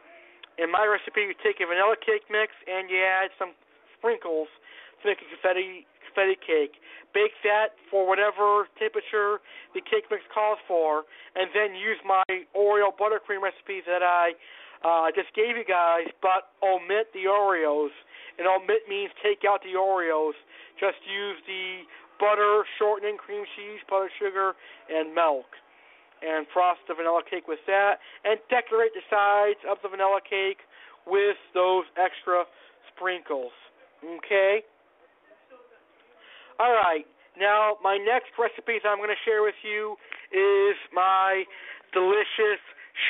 in my recipe, you take a vanilla cake mix and you add some sprinkles to make a confetti cake. Bake that for whatever temperature the cake mix calls for, and then use my Oreo buttercream recipe that I just gave you guys, but omit the Oreos. And omit means take out the Oreos. Just use the butter, shortening, cream cheese, powdered sugar, and milk. And frost the vanilla cake with that, and decorate the sides of the vanilla cake with those extra sprinkles. Okay? All right, now my next recipe that I'm going to share with you is my delicious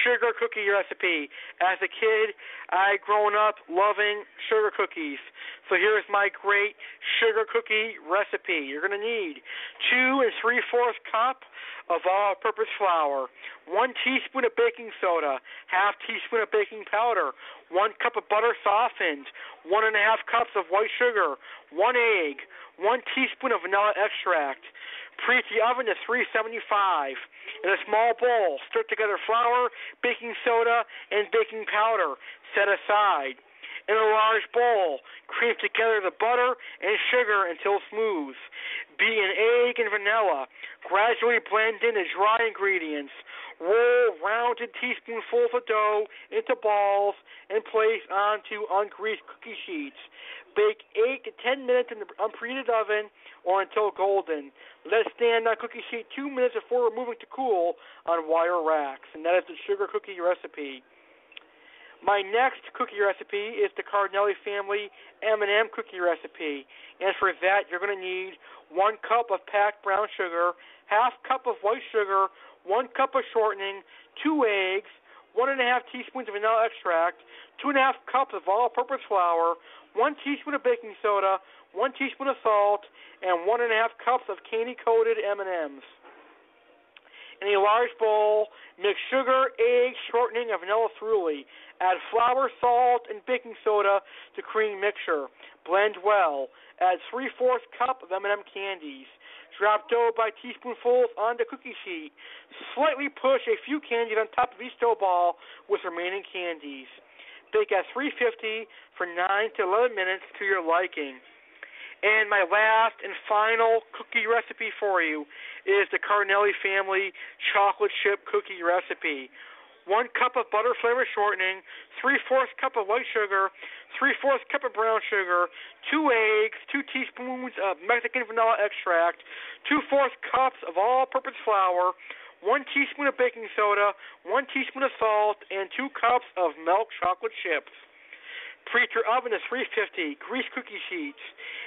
sugar cookie recipe. As a kid, I had grown up loving sugar cookies. So here's my great sugar cookie recipe. You're going to need 2 3/4 cups of all-purpose flour, 1 teaspoon of baking soda, 1/2 teaspoon of baking powder, 1 cup of butter softened, 1 1/2 cups of white sugar, 1 egg, 1 teaspoon of vanilla extract. Preheat the oven to 375. In a small bowl, stir together flour, baking soda, and baking powder. Set aside. In a large bowl, cream together the butter and sugar until smooth. Beat an egg and vanilla. Gradually blend in the dry ingredients. Roll rounded teaspoonfuls of dough into balls and place onto ungreased cookie sheets. Bake 8 to 10 minutes in the unpreheated oven or until golden. Let stand on cookie sheet 2 minutes before removing to cool on wire racks. And that is the sugar cookie recipe. My next cookie recipe is the Cardinale family M&M cookie recipe. And for that, you're going to need 1 cup of packed brown sugar, 1/2 cup of white sugar, 1 cup of shortening, 2 eggs, 1 1/2 teaspoons of vanilla extract, 2 1/2 cups of all-purpose flour, 1 teaspoon of baking soda, 1 teaspoon of salt, and 1 1/2 cups of candy-coated M&Ms. In a large bowl, mix sugar, egg, shortening, and vanilla thoroughly. Add flour, salt, and baking soda to cream mixture. Blend well. Add 3/4 cup of M&M candies. Drop dough by teaspoonfuls onto cookie sheet. Slightly push a few candies on top of each dough ball with remaining candies. Bake at 350 for 9 to 11 minutes to your liking. And my last and final cookie recipe for you is the Cardinale family chocolate chip cookie recipe. 1 cup of butter flavor shortening, 3/4 cup of white sugar, 3/4 cup of brown sugar, 2 eggs, 2 teaspoons of Mexican vanilla extract, 2/4 cups of all-purpose flour, 1 teaspoon of baking soda, 1 teaspoon of salt, and 2 cups of melt chocolate chips. Preheat your oven to 350. Grease cookie sheets.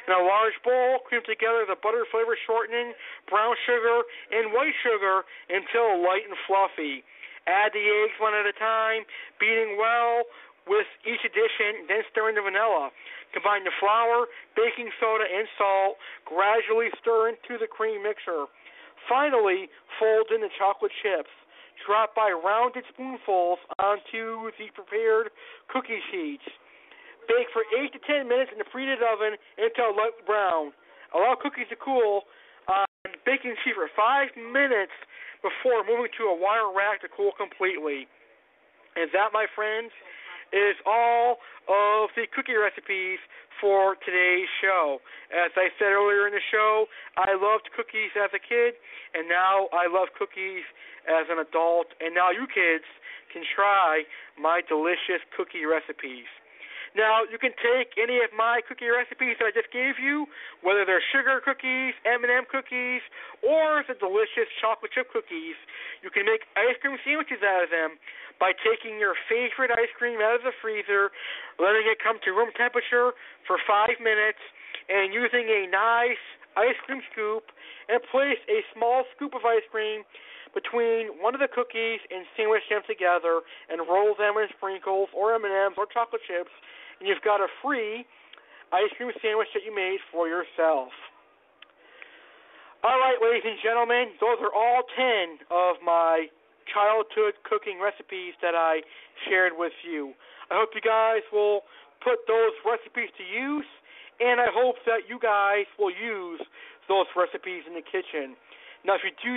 In a large bowl, cream together the butter flavor shortening, brown sugar, and white sugar until light and fluffy. Add the eggs one at a time, beating well. with each addition, then stir in the vanilla. Combine the flour, baking soda, and salt. Gradually stir into the cream mixer. Finally, fold in the chocolate chips. Drop by rounded spoonfuls onto the prepared cookie sheets. Bake for 8 to 10 minutes in the preheated oven until light brown. Allow cookies to cool on baking sheet for 5 minutes before moving to a wire rack to cool completely. And that, my friends, is all of the cookie recipes for today's show. As I said earlier in the show, I loved cookies as a kid, and now I love cookies as an adult. And now you kids can try my delicious cookie recipes. Now, you can take any of my cookie recipes that I just gave you, whether they're sugar cookies, M&M cookies, or the delicious chocolate chip cookies. You can make ice cream sandwiches out of them by taking your favorite ice cream out of the freezer, letting it come to room temperature for 5 minutes, and using a nice ice cream scoop and place a small scoop of ice cream between one of the cookies and sandwich them together and roll them in sprinkles or M&Ms or chocolate chips. And you've got a free ice cream sandwich that you made for yourself. All right, ladies and gentlemen, those are all 10 of my childhood cooking recipes that I shared with you. I hope you guys will put those recipes to use, and I hope that you guys will use those recipes in the kitchen. Now, if you do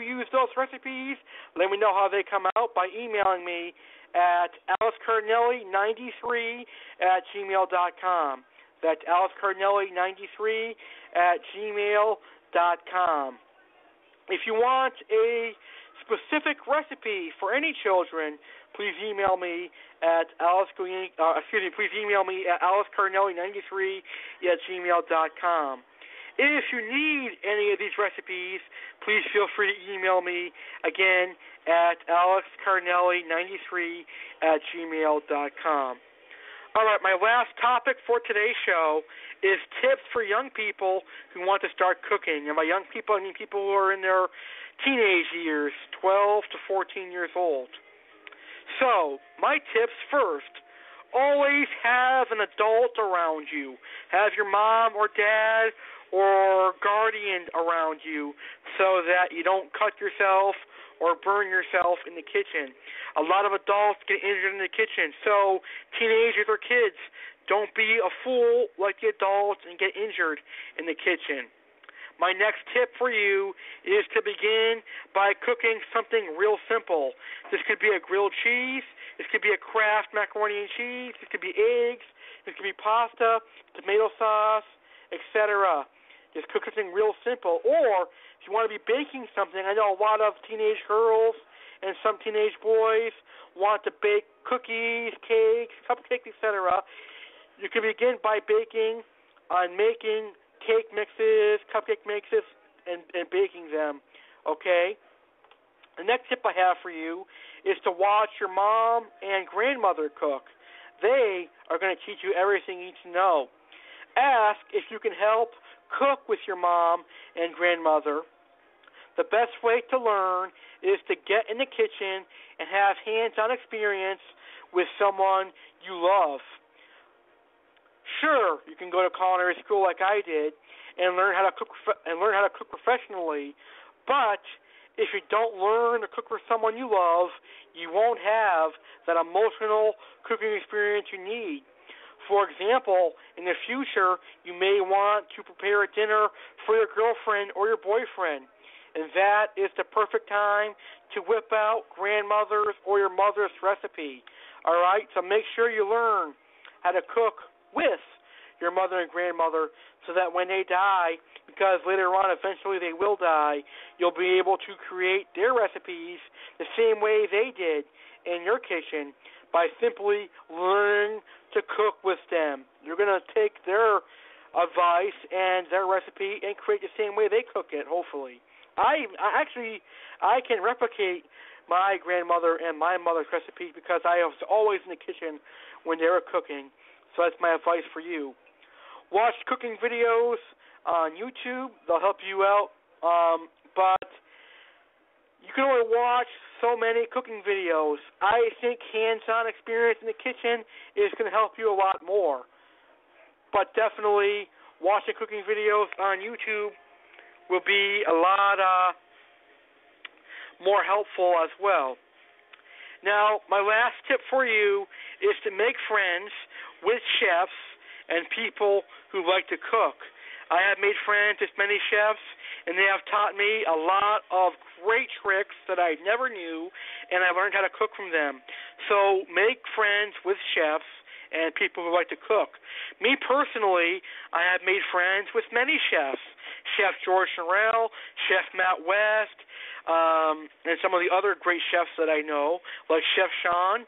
use those recipes, let me know how they come out by emailing me at alexcardinelli93@gmail.com. That's alexcardinelli93@gmail.com. If you want a specific recipe for any children, please email me at alexcardinelli93@gmail.com. If you need any of these recipes, please feel free to email me again at alexcardinelli93@gmail.com. All right, my last topic for today's show is tips for young people who want to start cooking. And by young people, I mean people who are in their teenage years, 12 to 14 years old. So, my tips first. Always have an adult around you. Have your mom or dad or guardian around you so that you don't cut yourself or burn yourself in the kitchen. A lot of adults get injured in the kitchen, so teenagers or kids, don't be a fool like the adults and get injured in the kitchen. My next tip for you is to begin by cooking something real simple. This could be a grilled cheese. This could be a Kraft macaroni and cheese. This could be eggs. This could be pasta, tomato sauce, etc. Just cook something real simple. Or if you want to be baking something, I know a lot of teenage girls and some teenage boys want to bake cookies, cakes, cupcakes, etc. You can begin by baking and making cake mixes, cupcake mixes, and baking them, okay? The next tip I have for you is to watch your mom and grandmother cook. They are going to teach you everything you need to know. Ask if you can help cook with your mom and grandmother. The best way to learn is to get in the kitchen and have hands-on experience with someone you love. Sure, you can go to culinary school like I did and learn how to cook professionally, but if you don't learn to cook for someone you love, you won't have that emotional cooking experience you need. For example, in the future, you may want to prepare a dinner for your girlfriend or your boyfriend, and that is the perfect time to whip out grandmother's or your mother's recipe. All right, so make sure you learn how to cook with your mother and grandmother so that when they die, because later on eventually they will die, you'll be able to create their recipes the same way they did in your kitchen by simply learning to cook with them. You're going to take their advice and their recipe and create the same way they cook it, hopefully. I can replicate my grandmother and my mother's recipes because I was always in the kitchen when they were cooking. So that's my advice for you. Watch cooking videos on YouTube. They'll help you out. But You can only watch so many cooking videos. I think hands-on experience in the kitchen is going to help you a lot more. But definitely watching cooking videos on YouTube will be a lot more helpful as well. Now, my last tip for you is to make friends with chefs and people who like to cook. I have made friends with many chefs, and they have taught me a lot of great tricks that I never knew, and I learned how to cook from them. So make friends with chefs and people who like to cook. Me personally, I have made friends with many chefs, Chef George Norell, Chef Matt West, and some of the other great chefs that I know, like Chef Sean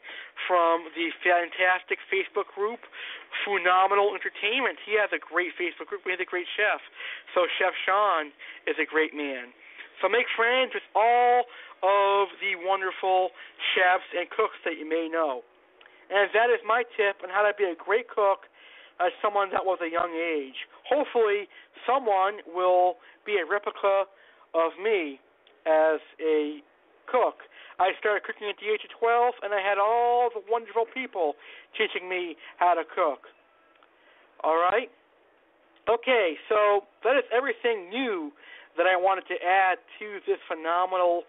from the fantastic Facebook group Phenomenal Entertainment. He has a great Facebook group. He has a great chef. So Chef Sean is a great man. So make friends with all of the wonderful chefs and cooks that you may know. And that is my tip on how to be a great cook as someone that was a young age. Hopefully someone will be a replica of me as a cook. I started cooking at the age of 12, and I had all the wonderful people teaching me how to cook. All right? Okay, so that is everything new that I wanted to add to this phenomenal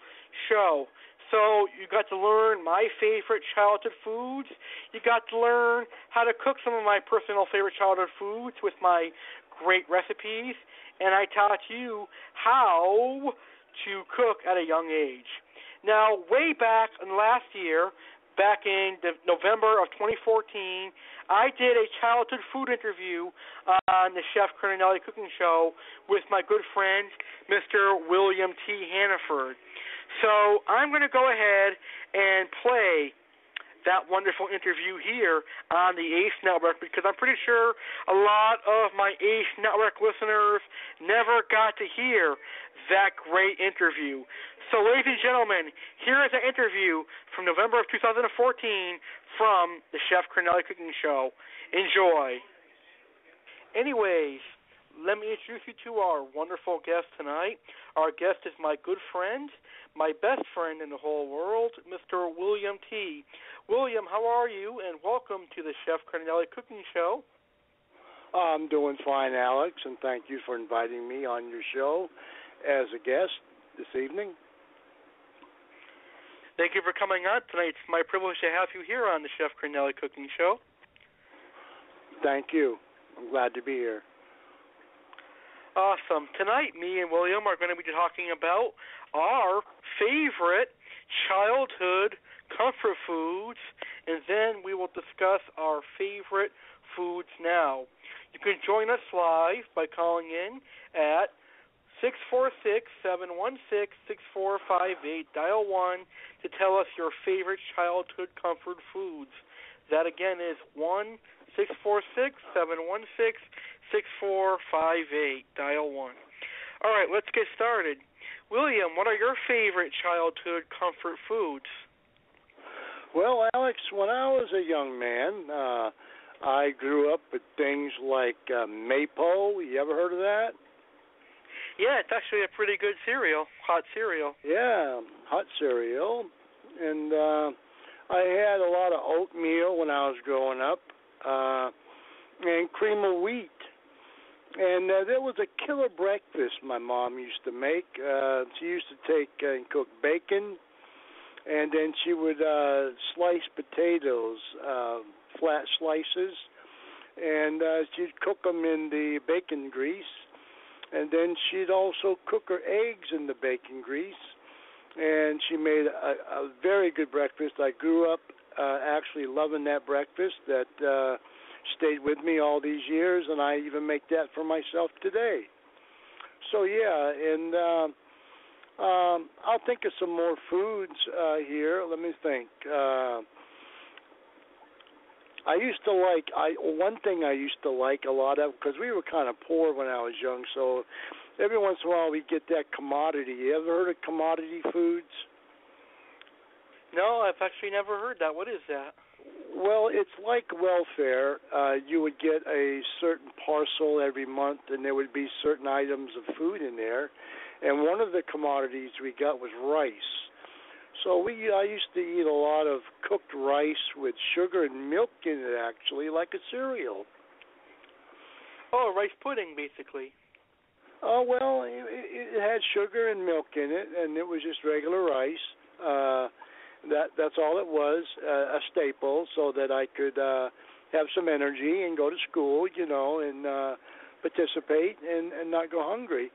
show. So you got to learn my favorite childhood foods. You got to learn how to cook some of my personal favorite childhood foods with my great recipes. And I taught you how to cook at a young age. Now, way back in last year, back in November of 2014, I did a childhood food interview on the Chef Cornelli Cooking Show with my good friend, Mr. William T. Hannaford. So I'm going to go ahead and play that wonderful interview here on the Ace Network, because I'm pretty sure a lot of my Ace Network listeners never got to hear that great interview. So, ladies and gentlemen, here is an interview from November of 2014 from the Chef Cornelli Cooking Show. Enjoy. Anyways, let me introduce you to our wonderful guest tonight. Our guest is my good friend, my best friend in the whole world, Mr. William T. William, how are you, and welcome to the Chef Cornelli Cooking Show. I'm doing fine, Alex, and thank you for inviting me on your show as a guest this evening. Thank you for coming on tonight. It's my privilege to have you here on the Chef Cornelli Cooking Show. Thank you. I'm glad to be here. Awesome. Tonight, me and William are going to be talking about our favorite childhood comfort foods, and then we will discuss our favorite foods now. You can join us live by calling in at 646-716-6458, dial 1, to tell us your favorite childhood comfort foods. That, again, is 1-646-716-6458, dial 1. All right, let's get started. William, what are your favorite childhood comfort foods? Well, Alex, when I was a young man, I grew up with things like Maypo. You ever heard of that? Yeah, it's actually a pretty good cereal, hot cereal. Yeah, hot cereal. And I had a lot of oatmeal when I was growing up, and cream of wheat. And there was a killer breakfast my mom used to make. She used to take and cook bacon, and then she would slice potatoes, flat slices, and she'd cook them in the bacon grease. And then she'd also cook her eggs in the bacon grease. And she made a very good breakfast. I grew up actually loving that breakfast that stayed with me all these years, and I even make that for myself today. So, yeah, and I'll think of some more foods here. Let me think. One thing I used to like a lot of, because we were kind of poor when I was young, so every once in a while we get that commodity. You ever heard of commodity foods? No, I've actually never heard that. What is that? Well, it's like welfare. You would get a certain parcel every month, and there would be certain items of food in there, and one of the commodities we got was rice. So I used to eat a lot of cooked rice with sugar and milk in it, actually, like a cereal. Oh, rice pudding, basically. Oh, well, it had sugar and milk in it, and it was just regular rice. That's all it was, a staple, so that I could have some energy and go to school, you know, and participate and not go hungry,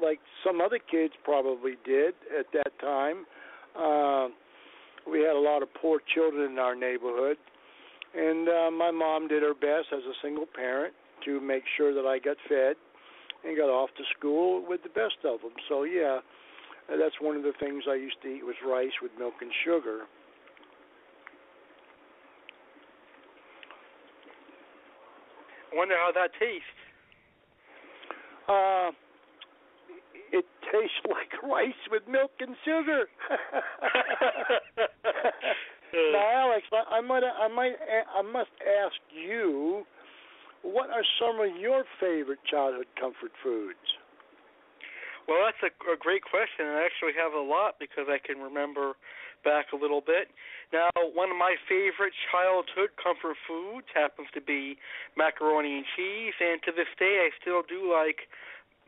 like some other kids probably did at that time. We had a lot of poor children in our neighborhood, and my mom did her best as a single parent to make sure that I got fed and got off to school with the best of them. So, yeah, that's one of the things I used to eat was rice with milk and sugar. I wonder how that tastes. It tastes like rice with milk and sugar. Now, Alex, I must ask you, what are some of your favorite childhood comfort foods? Well, that's a great question, and I actually have a lot because I can remember back a little bit. Now, one of my favorite childhood comfort foods happens to be macaroni and cheese, and to this day I still do like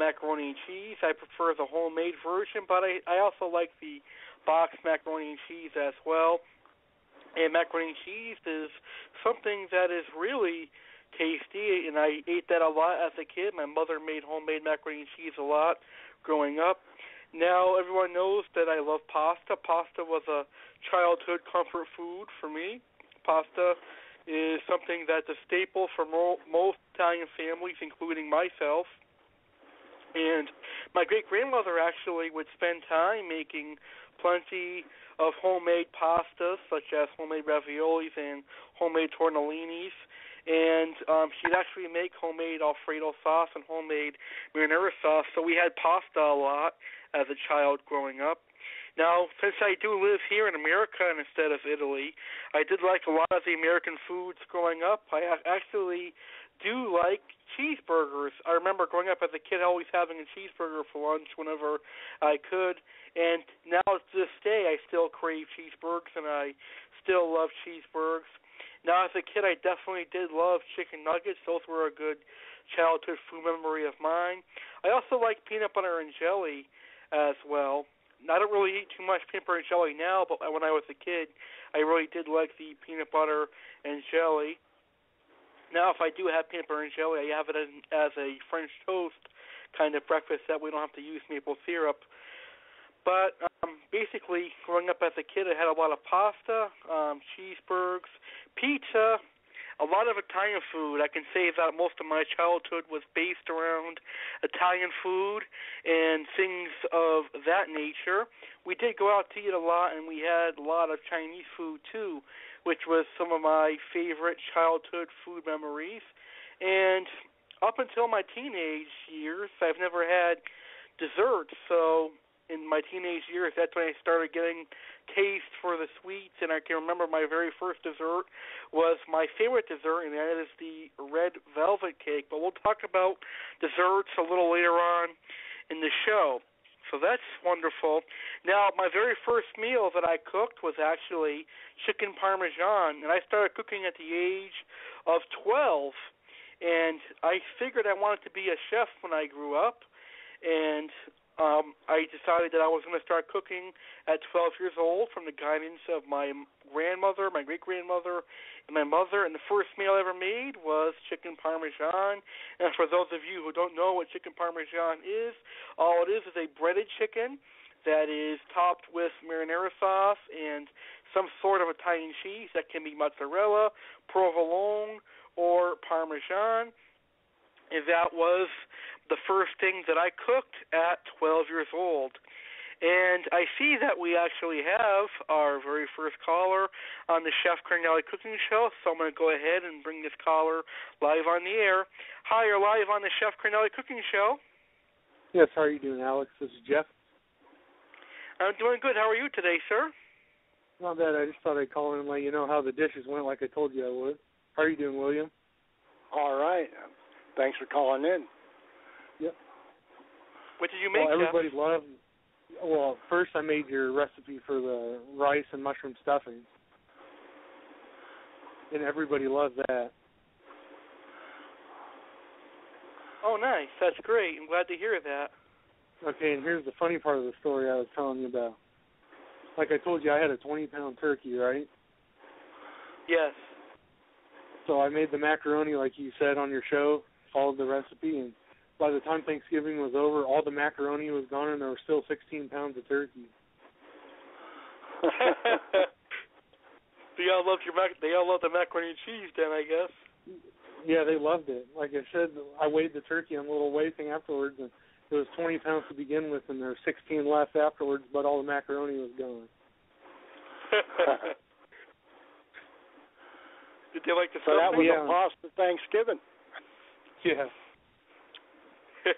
macaroni and cheese. I prefer the homemade version, but I also like the boxed macaroni and cheese as well. And macaroni and cheese is something that is really tasty, and I ate that a lot as a kid. My mother made homemade macaroni and cheese a lot growing up. Now everyone knows that I love pasta. Pasta was a childhood comfort food for me. Pasta is something that's a staple for most Italian families, including myself. And my great-grandmother actually would spend time making plenty of homemade pastas, such as homemade raviolis and homemade tortellinis. And she'd actually make homemade Alfredo sauce and homemade marinara sauce, so we had pasta a lot as a child growing up. Now, since I do live here in America instead of Italy, I did like a lot of the American foods growing up. I actually do like cheeseburgers. I remember growing up as a kid always having a cheeseburger for lunch whenever I could, and now to this day I still crave cheeseburgers and I still love cheeseburgers. Now, as a kid, I definitely did love chicken nuggets. Those were a good childhood food memory of mine. I also like peanut butter and jelly as well. Now, I don't really eat too much peanut butter and jelly now, but when I was a kid, I really did like the peanut butter and jelly. Now, if I do have peanut butter and jelly, I have it as a French toast kind of breakfast that we don't have to use maple syrup. But basically, growing up as a kid, I had a lot of pasta, cheeseburgers, pizza, a lot of Italian food. I can say that most of my childhood was based around Italian food and things of that nature. We did go out to eat a lot, and we had a lot of Chinese food, too, which was some of my favorite childhood food memories. And up until my teenage years, I've never had dessert, so in my teenage years, that's when I started getting taste for the sweets, and I can remember my very first dessert was my favorite dessert, and that is the red velvet cake. But we'll talk about desserts a little later on in the show. So that's wonderful. Now, my very first meal that I cooked was actually chicken parmesan, and I started cooking at the age of 12, and I figured I wanted to be a chef when I grew up, and I decided that I was going to start cooking at 12 years old from the guidance of my grandmother, my great-grandmother, and my mother. And the first meal I ever made was chicken parmesan. And for those of you who don't know what chicken parmesan is, all it is a breaded chicken that is topped with marinara sauce and some sort of Italian cheese. That can be mozzarella, provolone, or parmesan. And that was the first thing that I cooked at 12 years old. And I see that we actually have our very first caller on the Chef Cornelli Cooking Show, so I'm going to go ahead and bring this caller live on the air. Hi, you're live on the Chef Cornelli Cooking Show. Yes, how are you doing, Alex? This is Jeff. I'm doing good. How are you today, sir? Not bad. I just thought I'd call in and let you know how the dishes went like I told you I would. How are you doing, William? All right. Thanks for calling in. Yep. What did you make, Jeff? Everybody loved. Well, first I made your recipe for the rice and mushroom stuffing, and everybody loved that. Oh, nice. That's great. I'm glad to hear that. Okay, and here's the funny part of the story I was telling you about. Like I told you, I had a 20-pound turkey, right? Yes. So I made the macaroni, like you said on your show, followed the recipe, and by the time Thanksgiving was over, all the macaroni was gone, and there were still 16 pounds of turkey. They all loved the macaroni and cheese then, I guess. Yeah, they loved it. Like I said, I weighed the turkey on a little weigh thing afterwards, and it was 20 pounds to begin with, and there were 16 left afterwards, but all the macaroni was gone. Did they like the stuff? So that was a pasta Thanksgiving. Yeah. I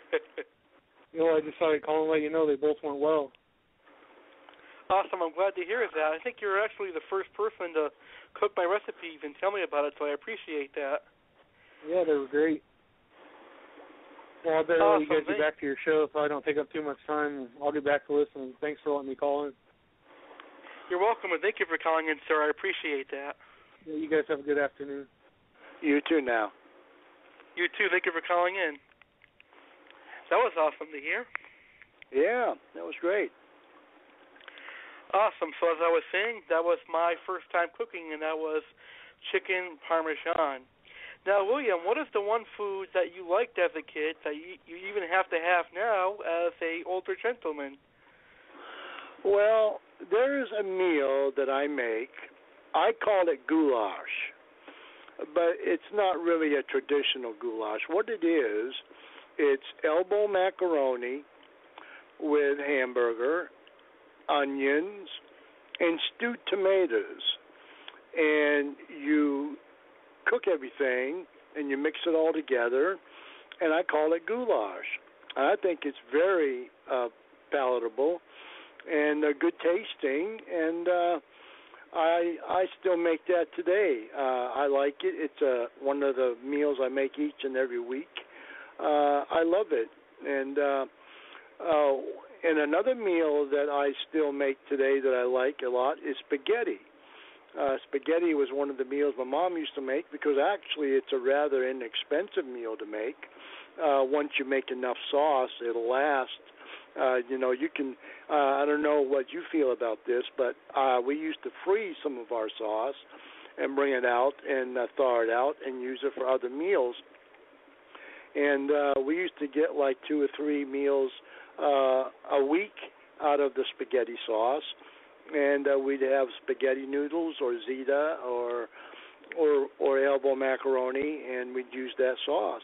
just thought I'd call and let you know they both went well. Awesome. I'm glad to hear that. I think you're actually the first person to cook my recipes and tell me about it, so I appreciate that. Yeah, they were great. Well, I better let you guys get back to your show so I don't take up too much time. I'll get back to listening. Thanks for letting me call in. You're welcome, and thank you for calling in, sir. I appreciate that. Yeah, you guys have a good afternoon. You too now. You too. Thank you for calling in. That was awesome to hear. Yeah, that was great. Awesome. So as I was saying, that was my first time cooking, and that was chicken parmesan. Now, William, what is the one food that you liked as a kid that you even have to have now as an older gentleman? Well, there is a meal that I make. I call it goulash, but it's not really a traditional goulash. What it is, it's elbow macaroni with hamburger, onions, and stewed tomatoes. And you cook everything, and you mix it all together, and I call it goulash. And I think it's very palatable and good tasting, and I still make that today. I like it. It's one of the meals I make each and every week. I love it. And another meal that I still make today that I like a lot is spaghetti. Spaghetti was one of the meals my mom used to make because actually it's a rather inexpensive meal to make. Once you make enough sauce, it'll last. You can, I don't know what you feel about this, but we used to freeze some of our sauce and bring it out and thaw it out and use it for other meals. And we used to get like 2 or 3 meals a week out of the spaghetti sauce, and we'd have spaghetti noodles or zita or elbow macaroni, and we'd use that sauce.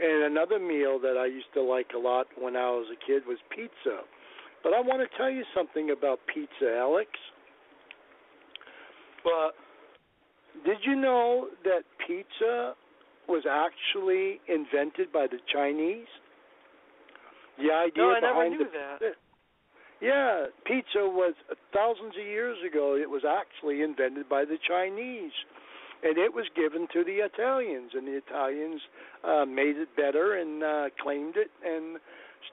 And another meal that I used to like a lot when I was a kid was pizza. But I want to tell you something about pizza, Alex. But did you know that pizza was actually invented by the Chinese? The idea no, I never knew that. Yeah, pizza was thousands of years ago. It was actually invented by the Chinese, and it was given to the Italians, and the Italians made it better and claimed it and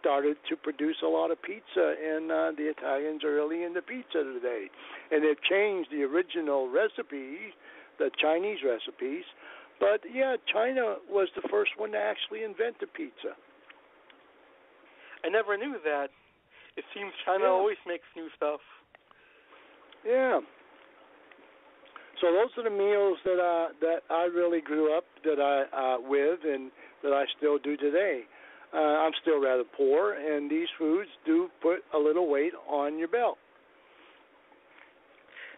started to produce a lot of pizza, and the Italians are really into pizza today. And they've changed the original recipes, the Chinese recipes, but, yeah, China was the first one to actually invent the pizza. I never knew that. It seems China always makes new stuff. Yeah. So those are the meals that I really grew up with and that I still do today. I'm still rather poor, and these foods do put a little weight on your belt.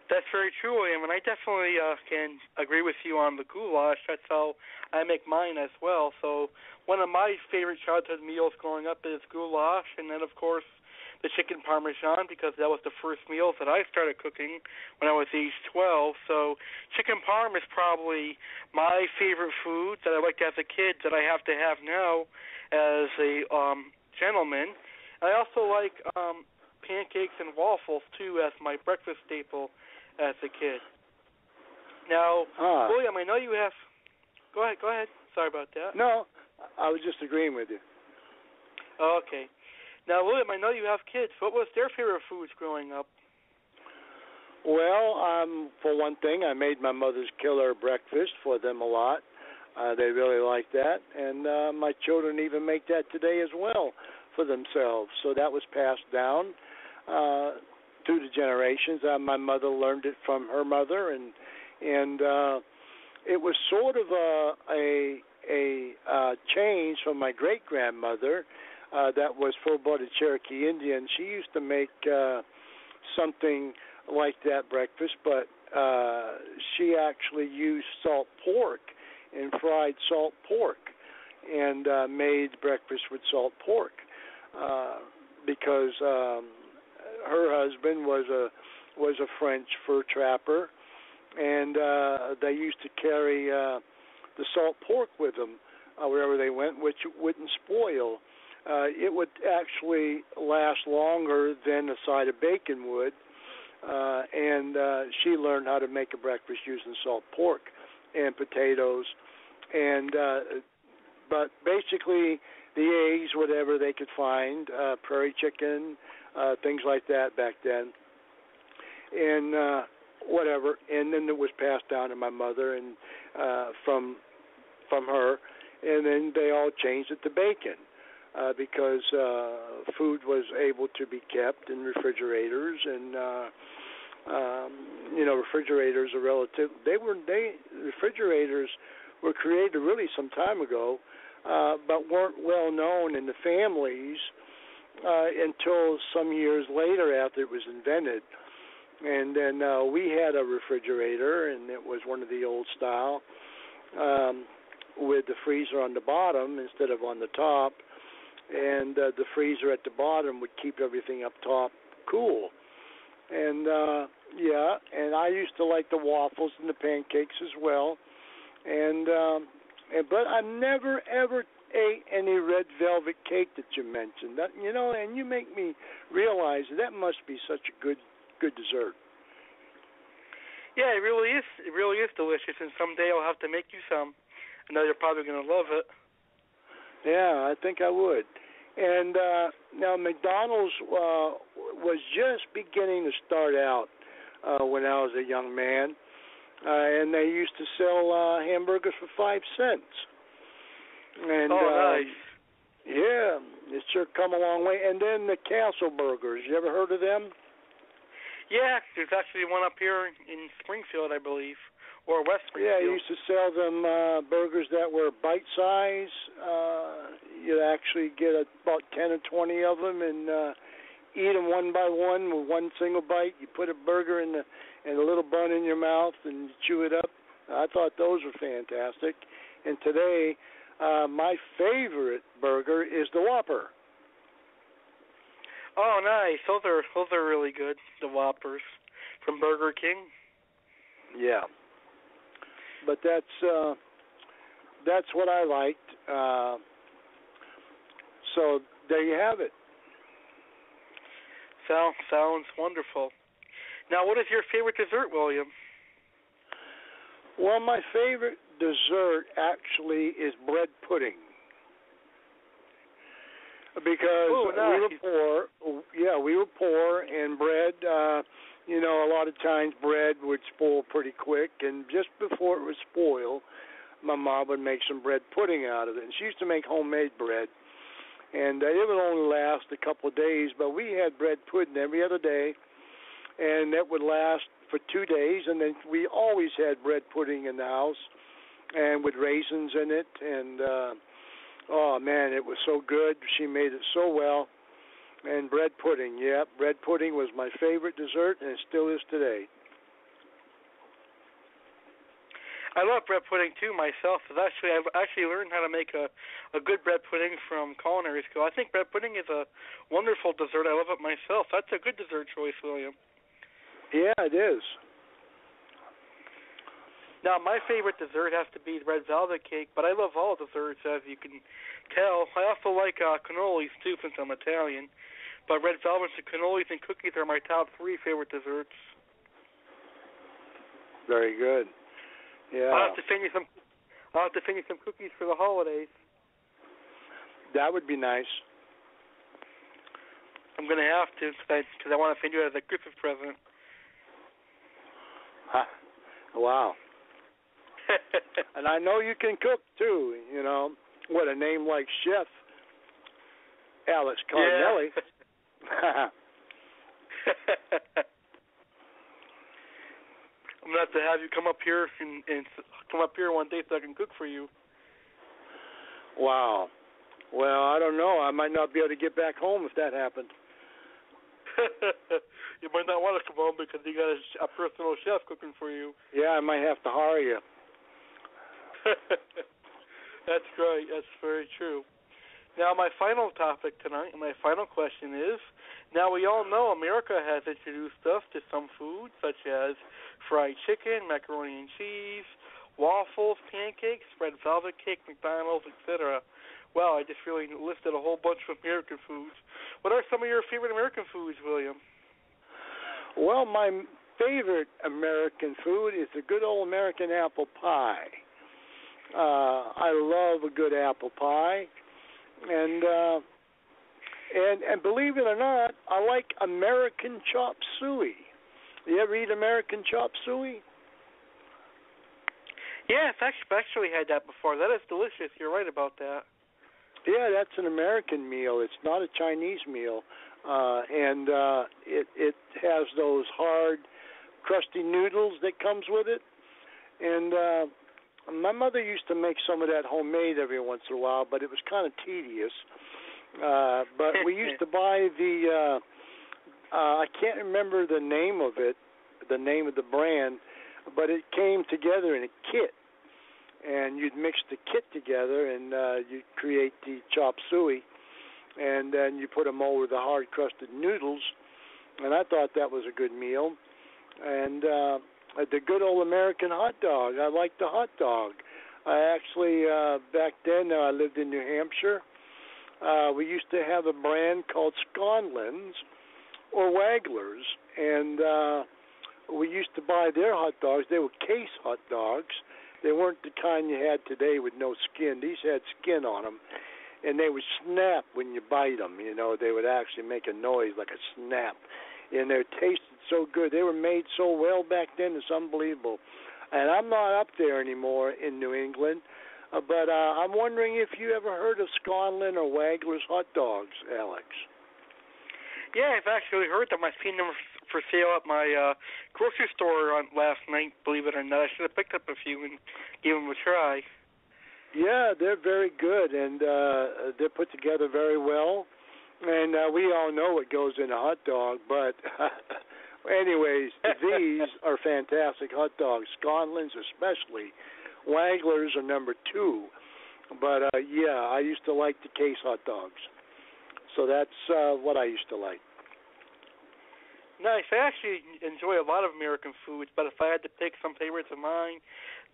That's very true, William, and I definitely can agree with you on the goulash. That's how I make mine as well. So one of my favorite childhood meals growing up is goulash, and then, of course, the chicken parmesan, because that was the first meal that I started cooking when I was age 12. So chicken parm is probably my favorite food that I liked as a kid that I have to have now as a gentleman. I also like pancakes and waffles, too, as my breakfast staple as a kid. Now, William, I know you have... Go ahead. Sorry about that. No, I was just agreeing with you. Okay. Now, William, I know you have kids. What was their favorite foods growing up? Well, for one thing, I made my mother's killer breakfast for them a lot. They really like that. And my children even make that today as well for themselves. So that was passed down through the generations. My mother learned it from her mother, and it was sort of a change from my great-grandmother that was full-blooded Cherokee Indian. She used to make something like that breakfast, but she actually used salt pork and fried salt pork and made breakfast with salt pork because her husband was a French fur trapper, and they used to carry the salt pork with them wherever they went, which wouldn't spoil. It would actually last longer than a side of bacon would, and she learned how to make a breakfast using salt pork and potatoes, and but basically the eggs, whatever they could find, prairie chicken, things like that back then, and whatever. And then it was passed down to my mother and from her, and then they all changed it to bacon because food was able to be kept in refrigerators, and refrigerators are relative. Refrigerators were created really some time ago, but weren't well known in the families until some years later after it was invented. And then we had a refrigerator, and it was one of the old style with the freezer on the bottom instead of on the top. And the freezer at the bottom would keep everything up top cool. And, and I used to like the waffles and the pancakes as well. But I never, ever ate any red velvet cake that you mentioned. That, and you make me realize that must be such a good dessert. Yeah, it really is. It really is delicious, and someday I'll have to make you some. I know you're probably going to love it. Yeah, I think I would. And now McDonald's was just beginning to start out when I was a young man, and they used to sell hamburgers for 5 cents. And, nice. Yeah, it's sure come a long way. And then the Castle Burgers. You ever heard of them? Yeah, there's actually one up here in Springfield, I believe, or West Springfield. Yeah, I used to sell them burgers that were bite-size. You'd actually get about 10 or 20 of them and eat them one by one with one single bite. You put a burger and a little bun in your mouth and chew it up. I thought those were fantastic. And today, my favorite burger is the Whopper. Oh, nice. Those are really good, the Whoppers from Burger King. Yeah. But that's what I liked. So there you have it. Sounds wonderful. Now, what is your favorite dessert, William? Well, my favorite dessert actually is bread pudding. Because we were poor, and bread, a lot of times bread would spoil pretty quick, and just before it would spoil, my mom would make some bread pudding out of it. And she used to make homemade bread, and it would only last a couple of days, but we had bread pudding every other day, and that would last for 2 days, and then we always had bread pudding in the house, and with raisins in it, and oh, man, it was so good. She made it so well. And bread pudding, yeah. Bread pudding was my favorite dessert, and it still is today. I love bread pudding, too, myself. I've actually learned how to make a good bread pudding from culinary school. I think bread pudding is a wonderful dessert. I love it myself. That's a good dessert choice, William. Yeah, it is. Now, my favorite dessert has to be red velvet cake, but I love all desserts, as you can tell. I also like cannolis, too, since I'm Italian. But red velvets and cannolis and cookies are my top three favorite desserts. Very good. Yeah. I'll have to send you some cookies for the holidays. That would be nice. I'm going to have to because I want to send you as a Christmas present. Huh. Wow. And I know you can cook, too, you know. What a name like Chef Alex Cardinale. Yeah. I'm going to have to come up here and come up here one day so I can cook for you. Wow. Well, I don't know. I might not be able to get back home if that happened. You might not want to come home because you got a personal chef cooking for you. Yeah, I might have to hire you. That's right. That's very true. Now, my final topic tonight, and my final question is, now we all know America has introduced stuff to some food, such as fried chicken, macaroni and cheese, waffles, pancakes, red velvet cake, McDonald's, etc. Wow, I just really listed a whole bunch of American foods. What are some of your favorite American foods, William? Well, my favorite American food is the good old American apple pie. I love a good apple pie. And believe it or not, I like American chop suey. You ever eat American chop suey? Yes, I've actually had that before. That is delicious. You're right about that. Yeah, that's an American meal. It's not a Chinese meal. It has those hard, crusty noodles that comes with it. And my mother used to make some of that homemade every once in a while, but it was kind of tedious. But we used to buy the, I can't remember the name of it, the name of the brand, but it came together in a kit. And you'd mix the kit together, and you'd create the chop suey, and then you put them over the hard-crusted noodles. And I thought that was a good meal. And the good old American hot dog. I like the hot dog. I actually, back then, I lived in New Hampshire. We used to have a brand called Schonland's or Waggler's, and we used to buy their hot dogs. They were case hot dogs. They weren't the kind you had today with no skin. These had skin on them, and they would snap when you bite them. You know, they would actually make a noise like a snap, and they tasted so good. They were made so well back then. It's unbelievable. And I'm not up there anymore in New England, but I'm wondering if you ever heard of Schonland or Waggler's hot dogs, Alex. Yeah, I've actually heard them. I've seen them for sale at my grocery store last night, believe it or not. I should have picked up a few and gave them a try. Yeah, they're very good, and they're put together very well. And we all know what goes in a hot dog, but anyways, these are fantastic hot dogs. Schonland's especially. Waggler's are number 2. But, yeah, I used to like the case hot dogs. So that's what I used to like. Nice. I actually enjoy a lot of American foods, but if I had to pick some favorites of mine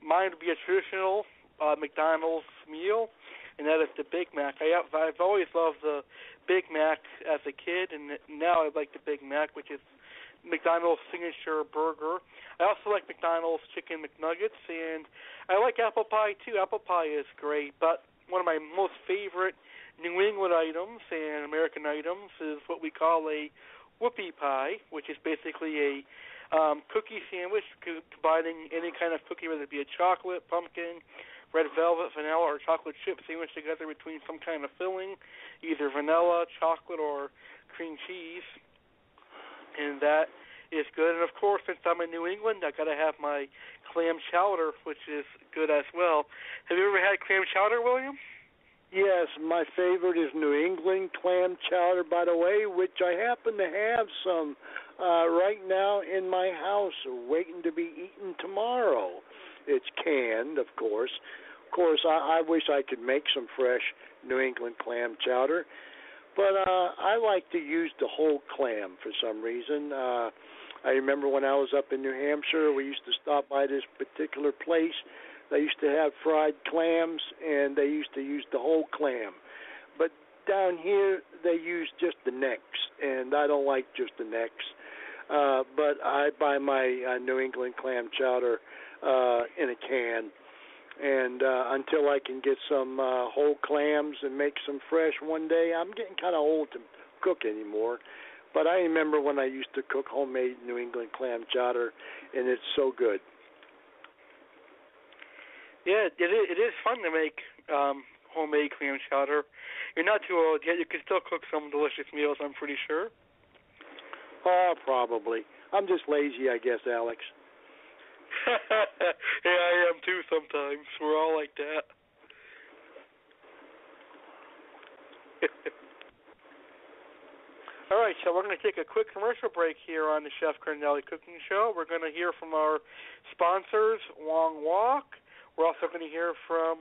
would be a traditional McDonald's meal, and that is the Big Mac. I've always loved the Big Mac as a kid, and now I like the Big Mac, which is McDonald's signature burger. I also like McDonald's Chicken McNuggets, and I like apple pie, too. Apple pie is great, but one of my most favorite New England items and American items is what we call a whoopie pie, which is basically a cookie sandwich combining any kind of cookie, whether it be a chocolate, pumpkin, red velvet, vanilla, or chocolate chip sandwich together between some kind of filling, either vanilla, chocolate, or cream cheese. And that is good. And, of course, since I'm in New England, I've got to have my clam chowder, which is good as well. Have you ever had clam chowder, William? Yes, my favorite is New England clam chowder, by the way, which I happen to have some right now in my house waiting to be eaten tomorrow. It's canned, of course. Of course, I wish I could make some fresh New England clam chowder. But I like to use the whole clam for some reason. I remember when I was up in New Hampshire, we used to stop by this particular place. They used to have fried clams, and they used to use the whole clam. But down here, they use just the necks, and I don't like just the necks. But I buy my New England clam chowder in a can. And until I can get some whole clams and make some fresh one day, I'm getting kind of old to cook anymore. But I remember when I used to cook homemade New England clam chowder, and it's so good. Yeah, it is fun to make homemade clam chowder. You're not too old yet. You can still cook some delicious meals, I'm pretty sure. Oh, probably. I'm just lazy, I guess, Alex. Yeah, I am too sometimes. We're all like that. All right, so we're going to take a quick commercial break here on the Chef Cornelli Cooking Show. We're going to hear from our sponsors, Long Walk. We're also going to hear from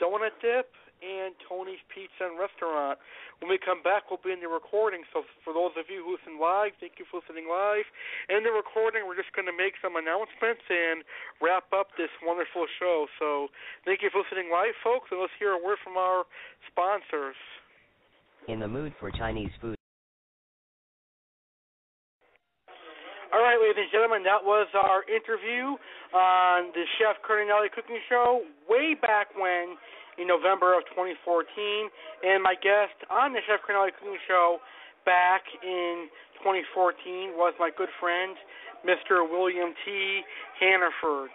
Donut Dip and Tony's Pizza and Restaurant. When we come back, we'll be in the recording. So for those of you who listen live, thank you for listening live. In the recording, we're just going to make some announcements and wrap up this wonderful show. So thank you for listening live, folks, and let's hear a word from our sponsors. In the mood for Chinese food. All right, ladies and gentlemen, that was our interview on the Chef Cornelli Cooking Show way back when, in November of 2014. And my guest on the Chef Cornelli Cooking Show back in 2014 was my good friend, Mr. William T. Hannaford.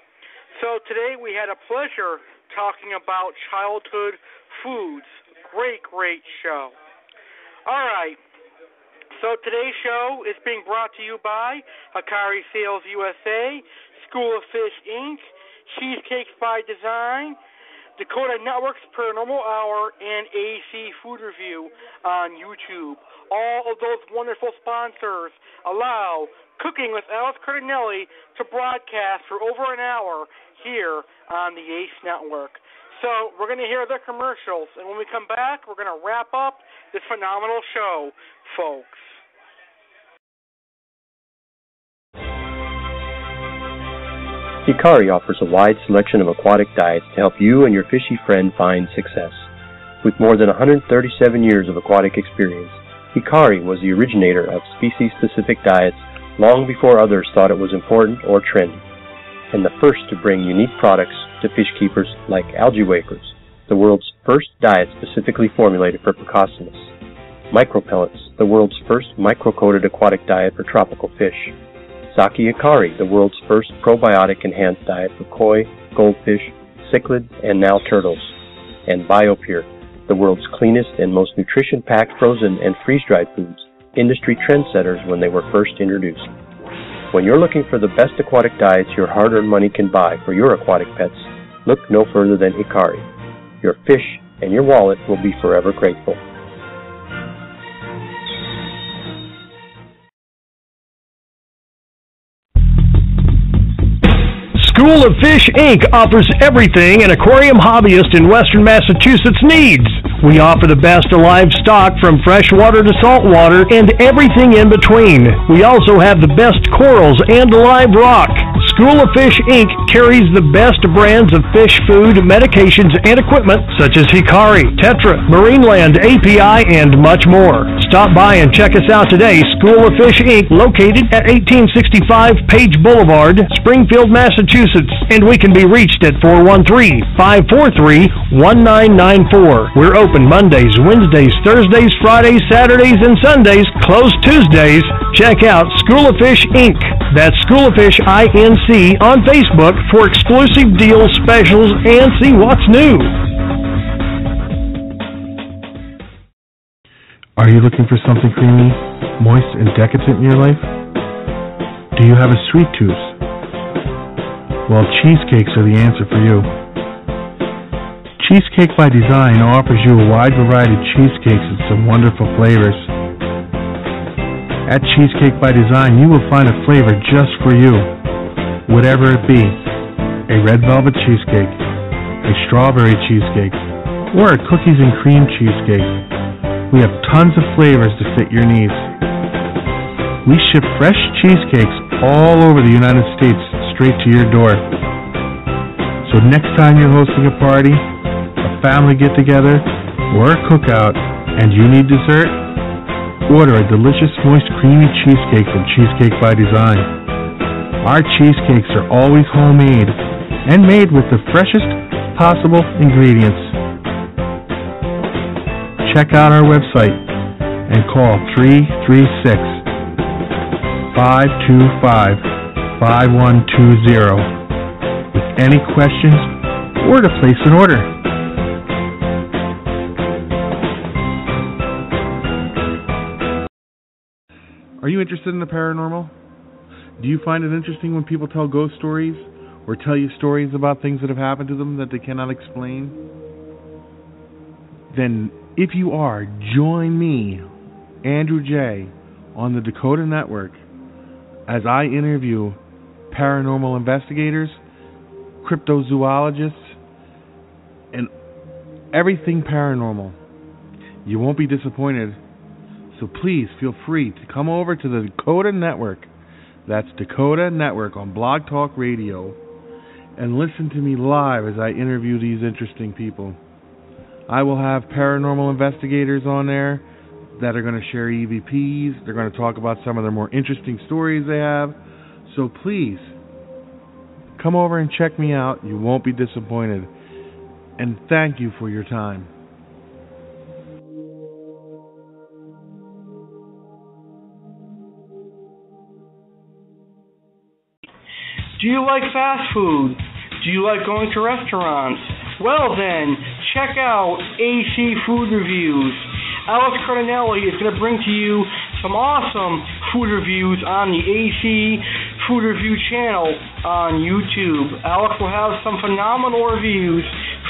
So today we had a pleasure talking about childhood foods. Great, great show. All right. So today's show is being brought to you by Hikari Sales USA, School of Fish, Inc., Cheesecakes by Design, Dakota Network's Paranormal Hour, and AC Food Review on YouTube. All of those wonderful sponsors allow Cooking with Alex Cardinale to broadcast for over an hour here on the Ace Network. So we're going to hear their commercials, and when we come back, we're going to wrap up this phenomenal show, folks. Hikari offers a wide selection of aquatic diets to help you and your fishy friend find success. With more than 137 years of aquatic experience, Hikari was the originator of species-specific diets long before others thought it was important or trendy, and the first to bring unique products to fish keepers like algae wakers, the world's first diet specifically formulated for Picossimus, micropellets, the world's first micro-coated aquatic diet for tropical fish, Saki Hikari, the world's first probiotic-enhanced diet for koi, goldfish, cichlids, and now turtles, and BioPure, the world's cleanest and most nutrition-packed frozen and freeze-dried foods, industry trendsetters when they were first introduced. When you're looking for the best aquatic diets your hard-earned money can buy for your aquatic pets, look no further than Hikari. Your fish and your wallet will be forever grateful. School of Fish, Inc. offers everything an aquarium hobbyist in western Massachusetts needs. We offer the best of live stock from freshwater to saltwater and everything in between. We also have the best corals and live rock. School of Fish, Inc. carries the best brands of fish food, medications, and equipment such as Hikari, Tetra, Marineland, API, and much more. Stop by and check us out today. School of Fish, Inc. located at 1865 Page Boulevard, Springfield, Massachusetts, and we can be reached at 413-543-1994. We're open Mondays, Wednesdays, Thursdays, Fridays, Saturdays, and Sundays. Closed Tuesdays. Check out School of Fish, Inc. That's School of Fish, Inc. on Facebook for exclusive deals, specials, and see what's new. Are you looking for something creamy, moist, and decadent in your life? Do you have a sweet tooth? Well, cheesecakes are the answer for you. Cheesecake by Design offers you a wide variety of cheesecakes and some wonderful flavors. At Cheesecake by Design, you will find a flavor just for you, whatever it be. A red velvet cheesecake, a strawberry cheesecake, or a cookies and cream cheesecake. We have tons of flavors to fit your needs. We ship fresh cheesecakes all over the United States straight to your door. So next time you're hosting a party, a family get-together, or a cookout, and you need dessert, order a delicious, moist, creamy cheesecake from Cheesecake by Design. Our cheesecakes are always homemade and made with the freshest possible ingredients. Check out our website, and call 336-525-5120 with any questions or to place an order. Are you interested in the paranormal? Do you find it interesting when people tell ghost stories or tell you stories about things that have happened to them that they cannot explain? Then, if you are, join me, Andrew J., on the Dakota Network as I interview paranormal investigators, cryptozoologists, and everything paranormal. You won't be disappointed, so please feel free to come over to the Dakota Network. That's Dakota Network on Blog Talk Radio. And listen to me live as I interview these interesting people. I will have paranormal investigators on there that are going to share EVPs. They're going to talk about some of the more interesting stories they have. So please, come over and check me out. You won't be disappointed. And thank you for your time. Do you like fast food? Do you like going to restaurants? Well then, check out AC Food Reviews. Alex Cardinale is going to bring to you some awesome food reviews on the AC Food Review channel on YouTube. Alex will have some phenomenal reviews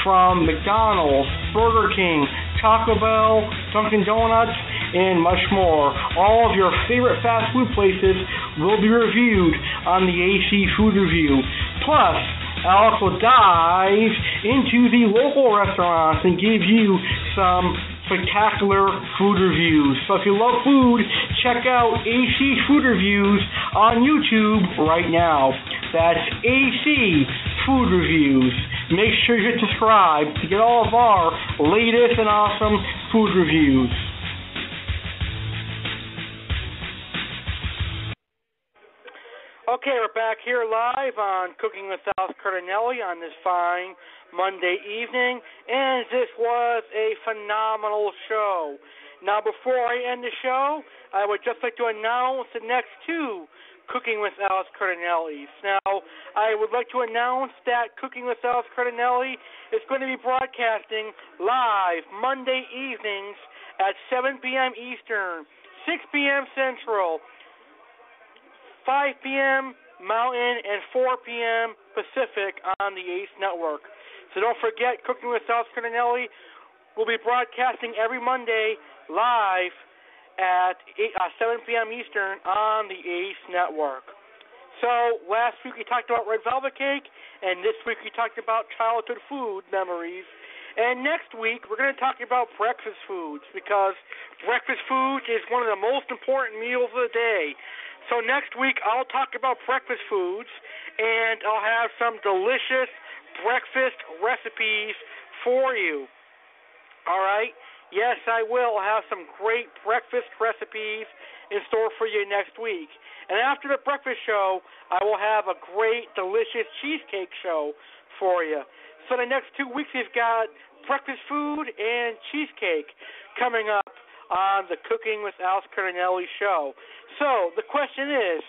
from McDonald's, Burger King, Taco Bell, Dunkin' Donuts, and much more. All of your favorite fast food places will be reviewed on the AC Food Review. Plus, Alex will dive into the local restaurants and give you some spectacular food reviews. So if you love food, check out AC Food Reviews on YouTube right now. That's AC Food Reviews. Make sure you hit subscribe to get all of our latest and awesome food reviews. Okay, we're back here live on Cooking with Alex Cardinale on this fine Monday evening, and this was a phenomenal show. Now, before I end the show, I would just like to announce the next two Cooking with Alex Cardinale's. Now, I would like to announce that Cooking with Alex Cardinale is going to be broadcasting live Monday evenings at 7 p.m. Eastern, 6 p.m. Central, 5 p.m. Mountain, and 4 p.m. Pacific on the Ace Network. So don't forget, Cooking with Alex Cardinale will be broadcasting every Monday live at 7 p.m. Eastern on the Ace Network. So last week we talked about red velvet cake, and this week we talked about childhood food memories. And next week, we're going to talk about breakfast foods, because breakfast food is one of the most important meals of the day. So next week, I'll talk about breakfast foods, and I'll have some delicious breakfast recipes for you. All right? Yes, I will have some great breakfast recipes in store for you next week. And after the breakfast show, I will have a great, delicious cheesecake show for you. So the next 2 weeks, we've got breakfast food and cheesecake coming up on the Cooking with Alex Cardinale show. So the question is,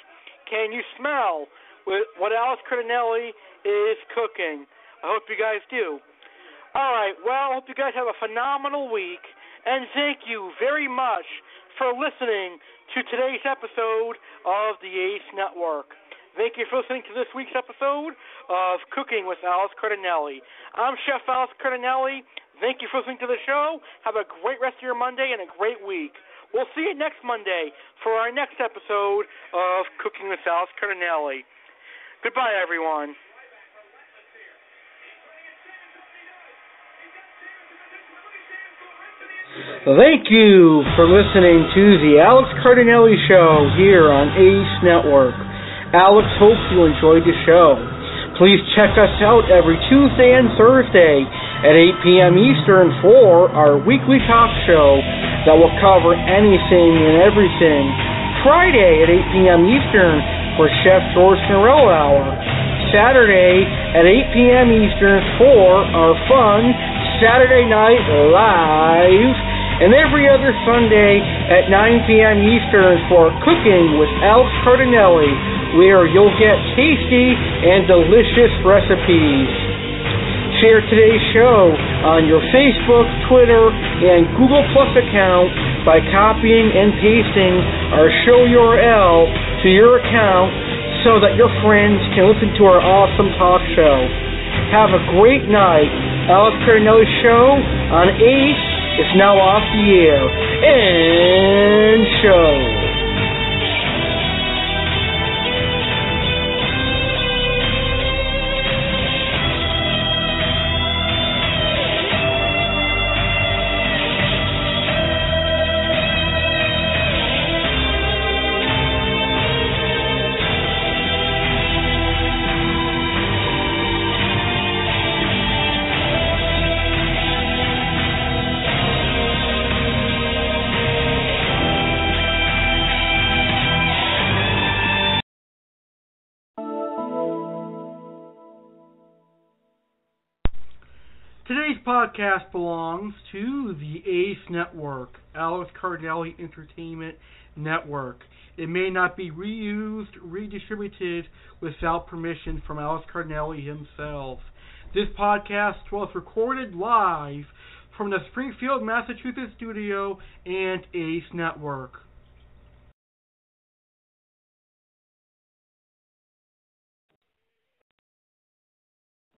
can you smell what Alex Cardinale is cooking? I hope you guys do. All right, well, I hope you guys have a phenomenal week, and thank you very much for listening to today's episode of the Ace Network. Thank you for listening to this week's episode of Cooking with Alex Cardinale. I'm Chef Alex Cardinale. Thank you for listening to the show. Have a great rest of your Monday and a great week. We'll see you next Monday for our next episode of Cooking with Alex Cardinale. Goodbye, everyone. Thank you for listening to the Alex Cardinale Show here on Ace Network. Alex hopes you enjoyed the show. Please check us out every Tuesday and Thursday at 8 p.m. Eastern for our weekly talk show that will cover anything and everything. Friday at 8 p.m. Eastern for Chef George Norello Hour. Saturday at 8 p.m. Eastern for our fun Saturday Night Live. and every other Sunday at 9 p.m. Eastern for Cooking with Alex Cardinale, where you'll get tasty and delicious recipes. Share today's show on your Facebook, Twitter, and Google Plus account by copying and pasting our show URL to your account so that your friends can listen to our awesome talk show. Have a great night. Alex Cardinale's show on Ace is now off the air. And show. Today's podcast belongs to the Ace Network, Alex Cardinale Entertainment Network. It may not be reused, redistributed without permission from Alex Cardinale himself. This podcast was recorded live from the Springfield, Massachusetts studio and Ace Network.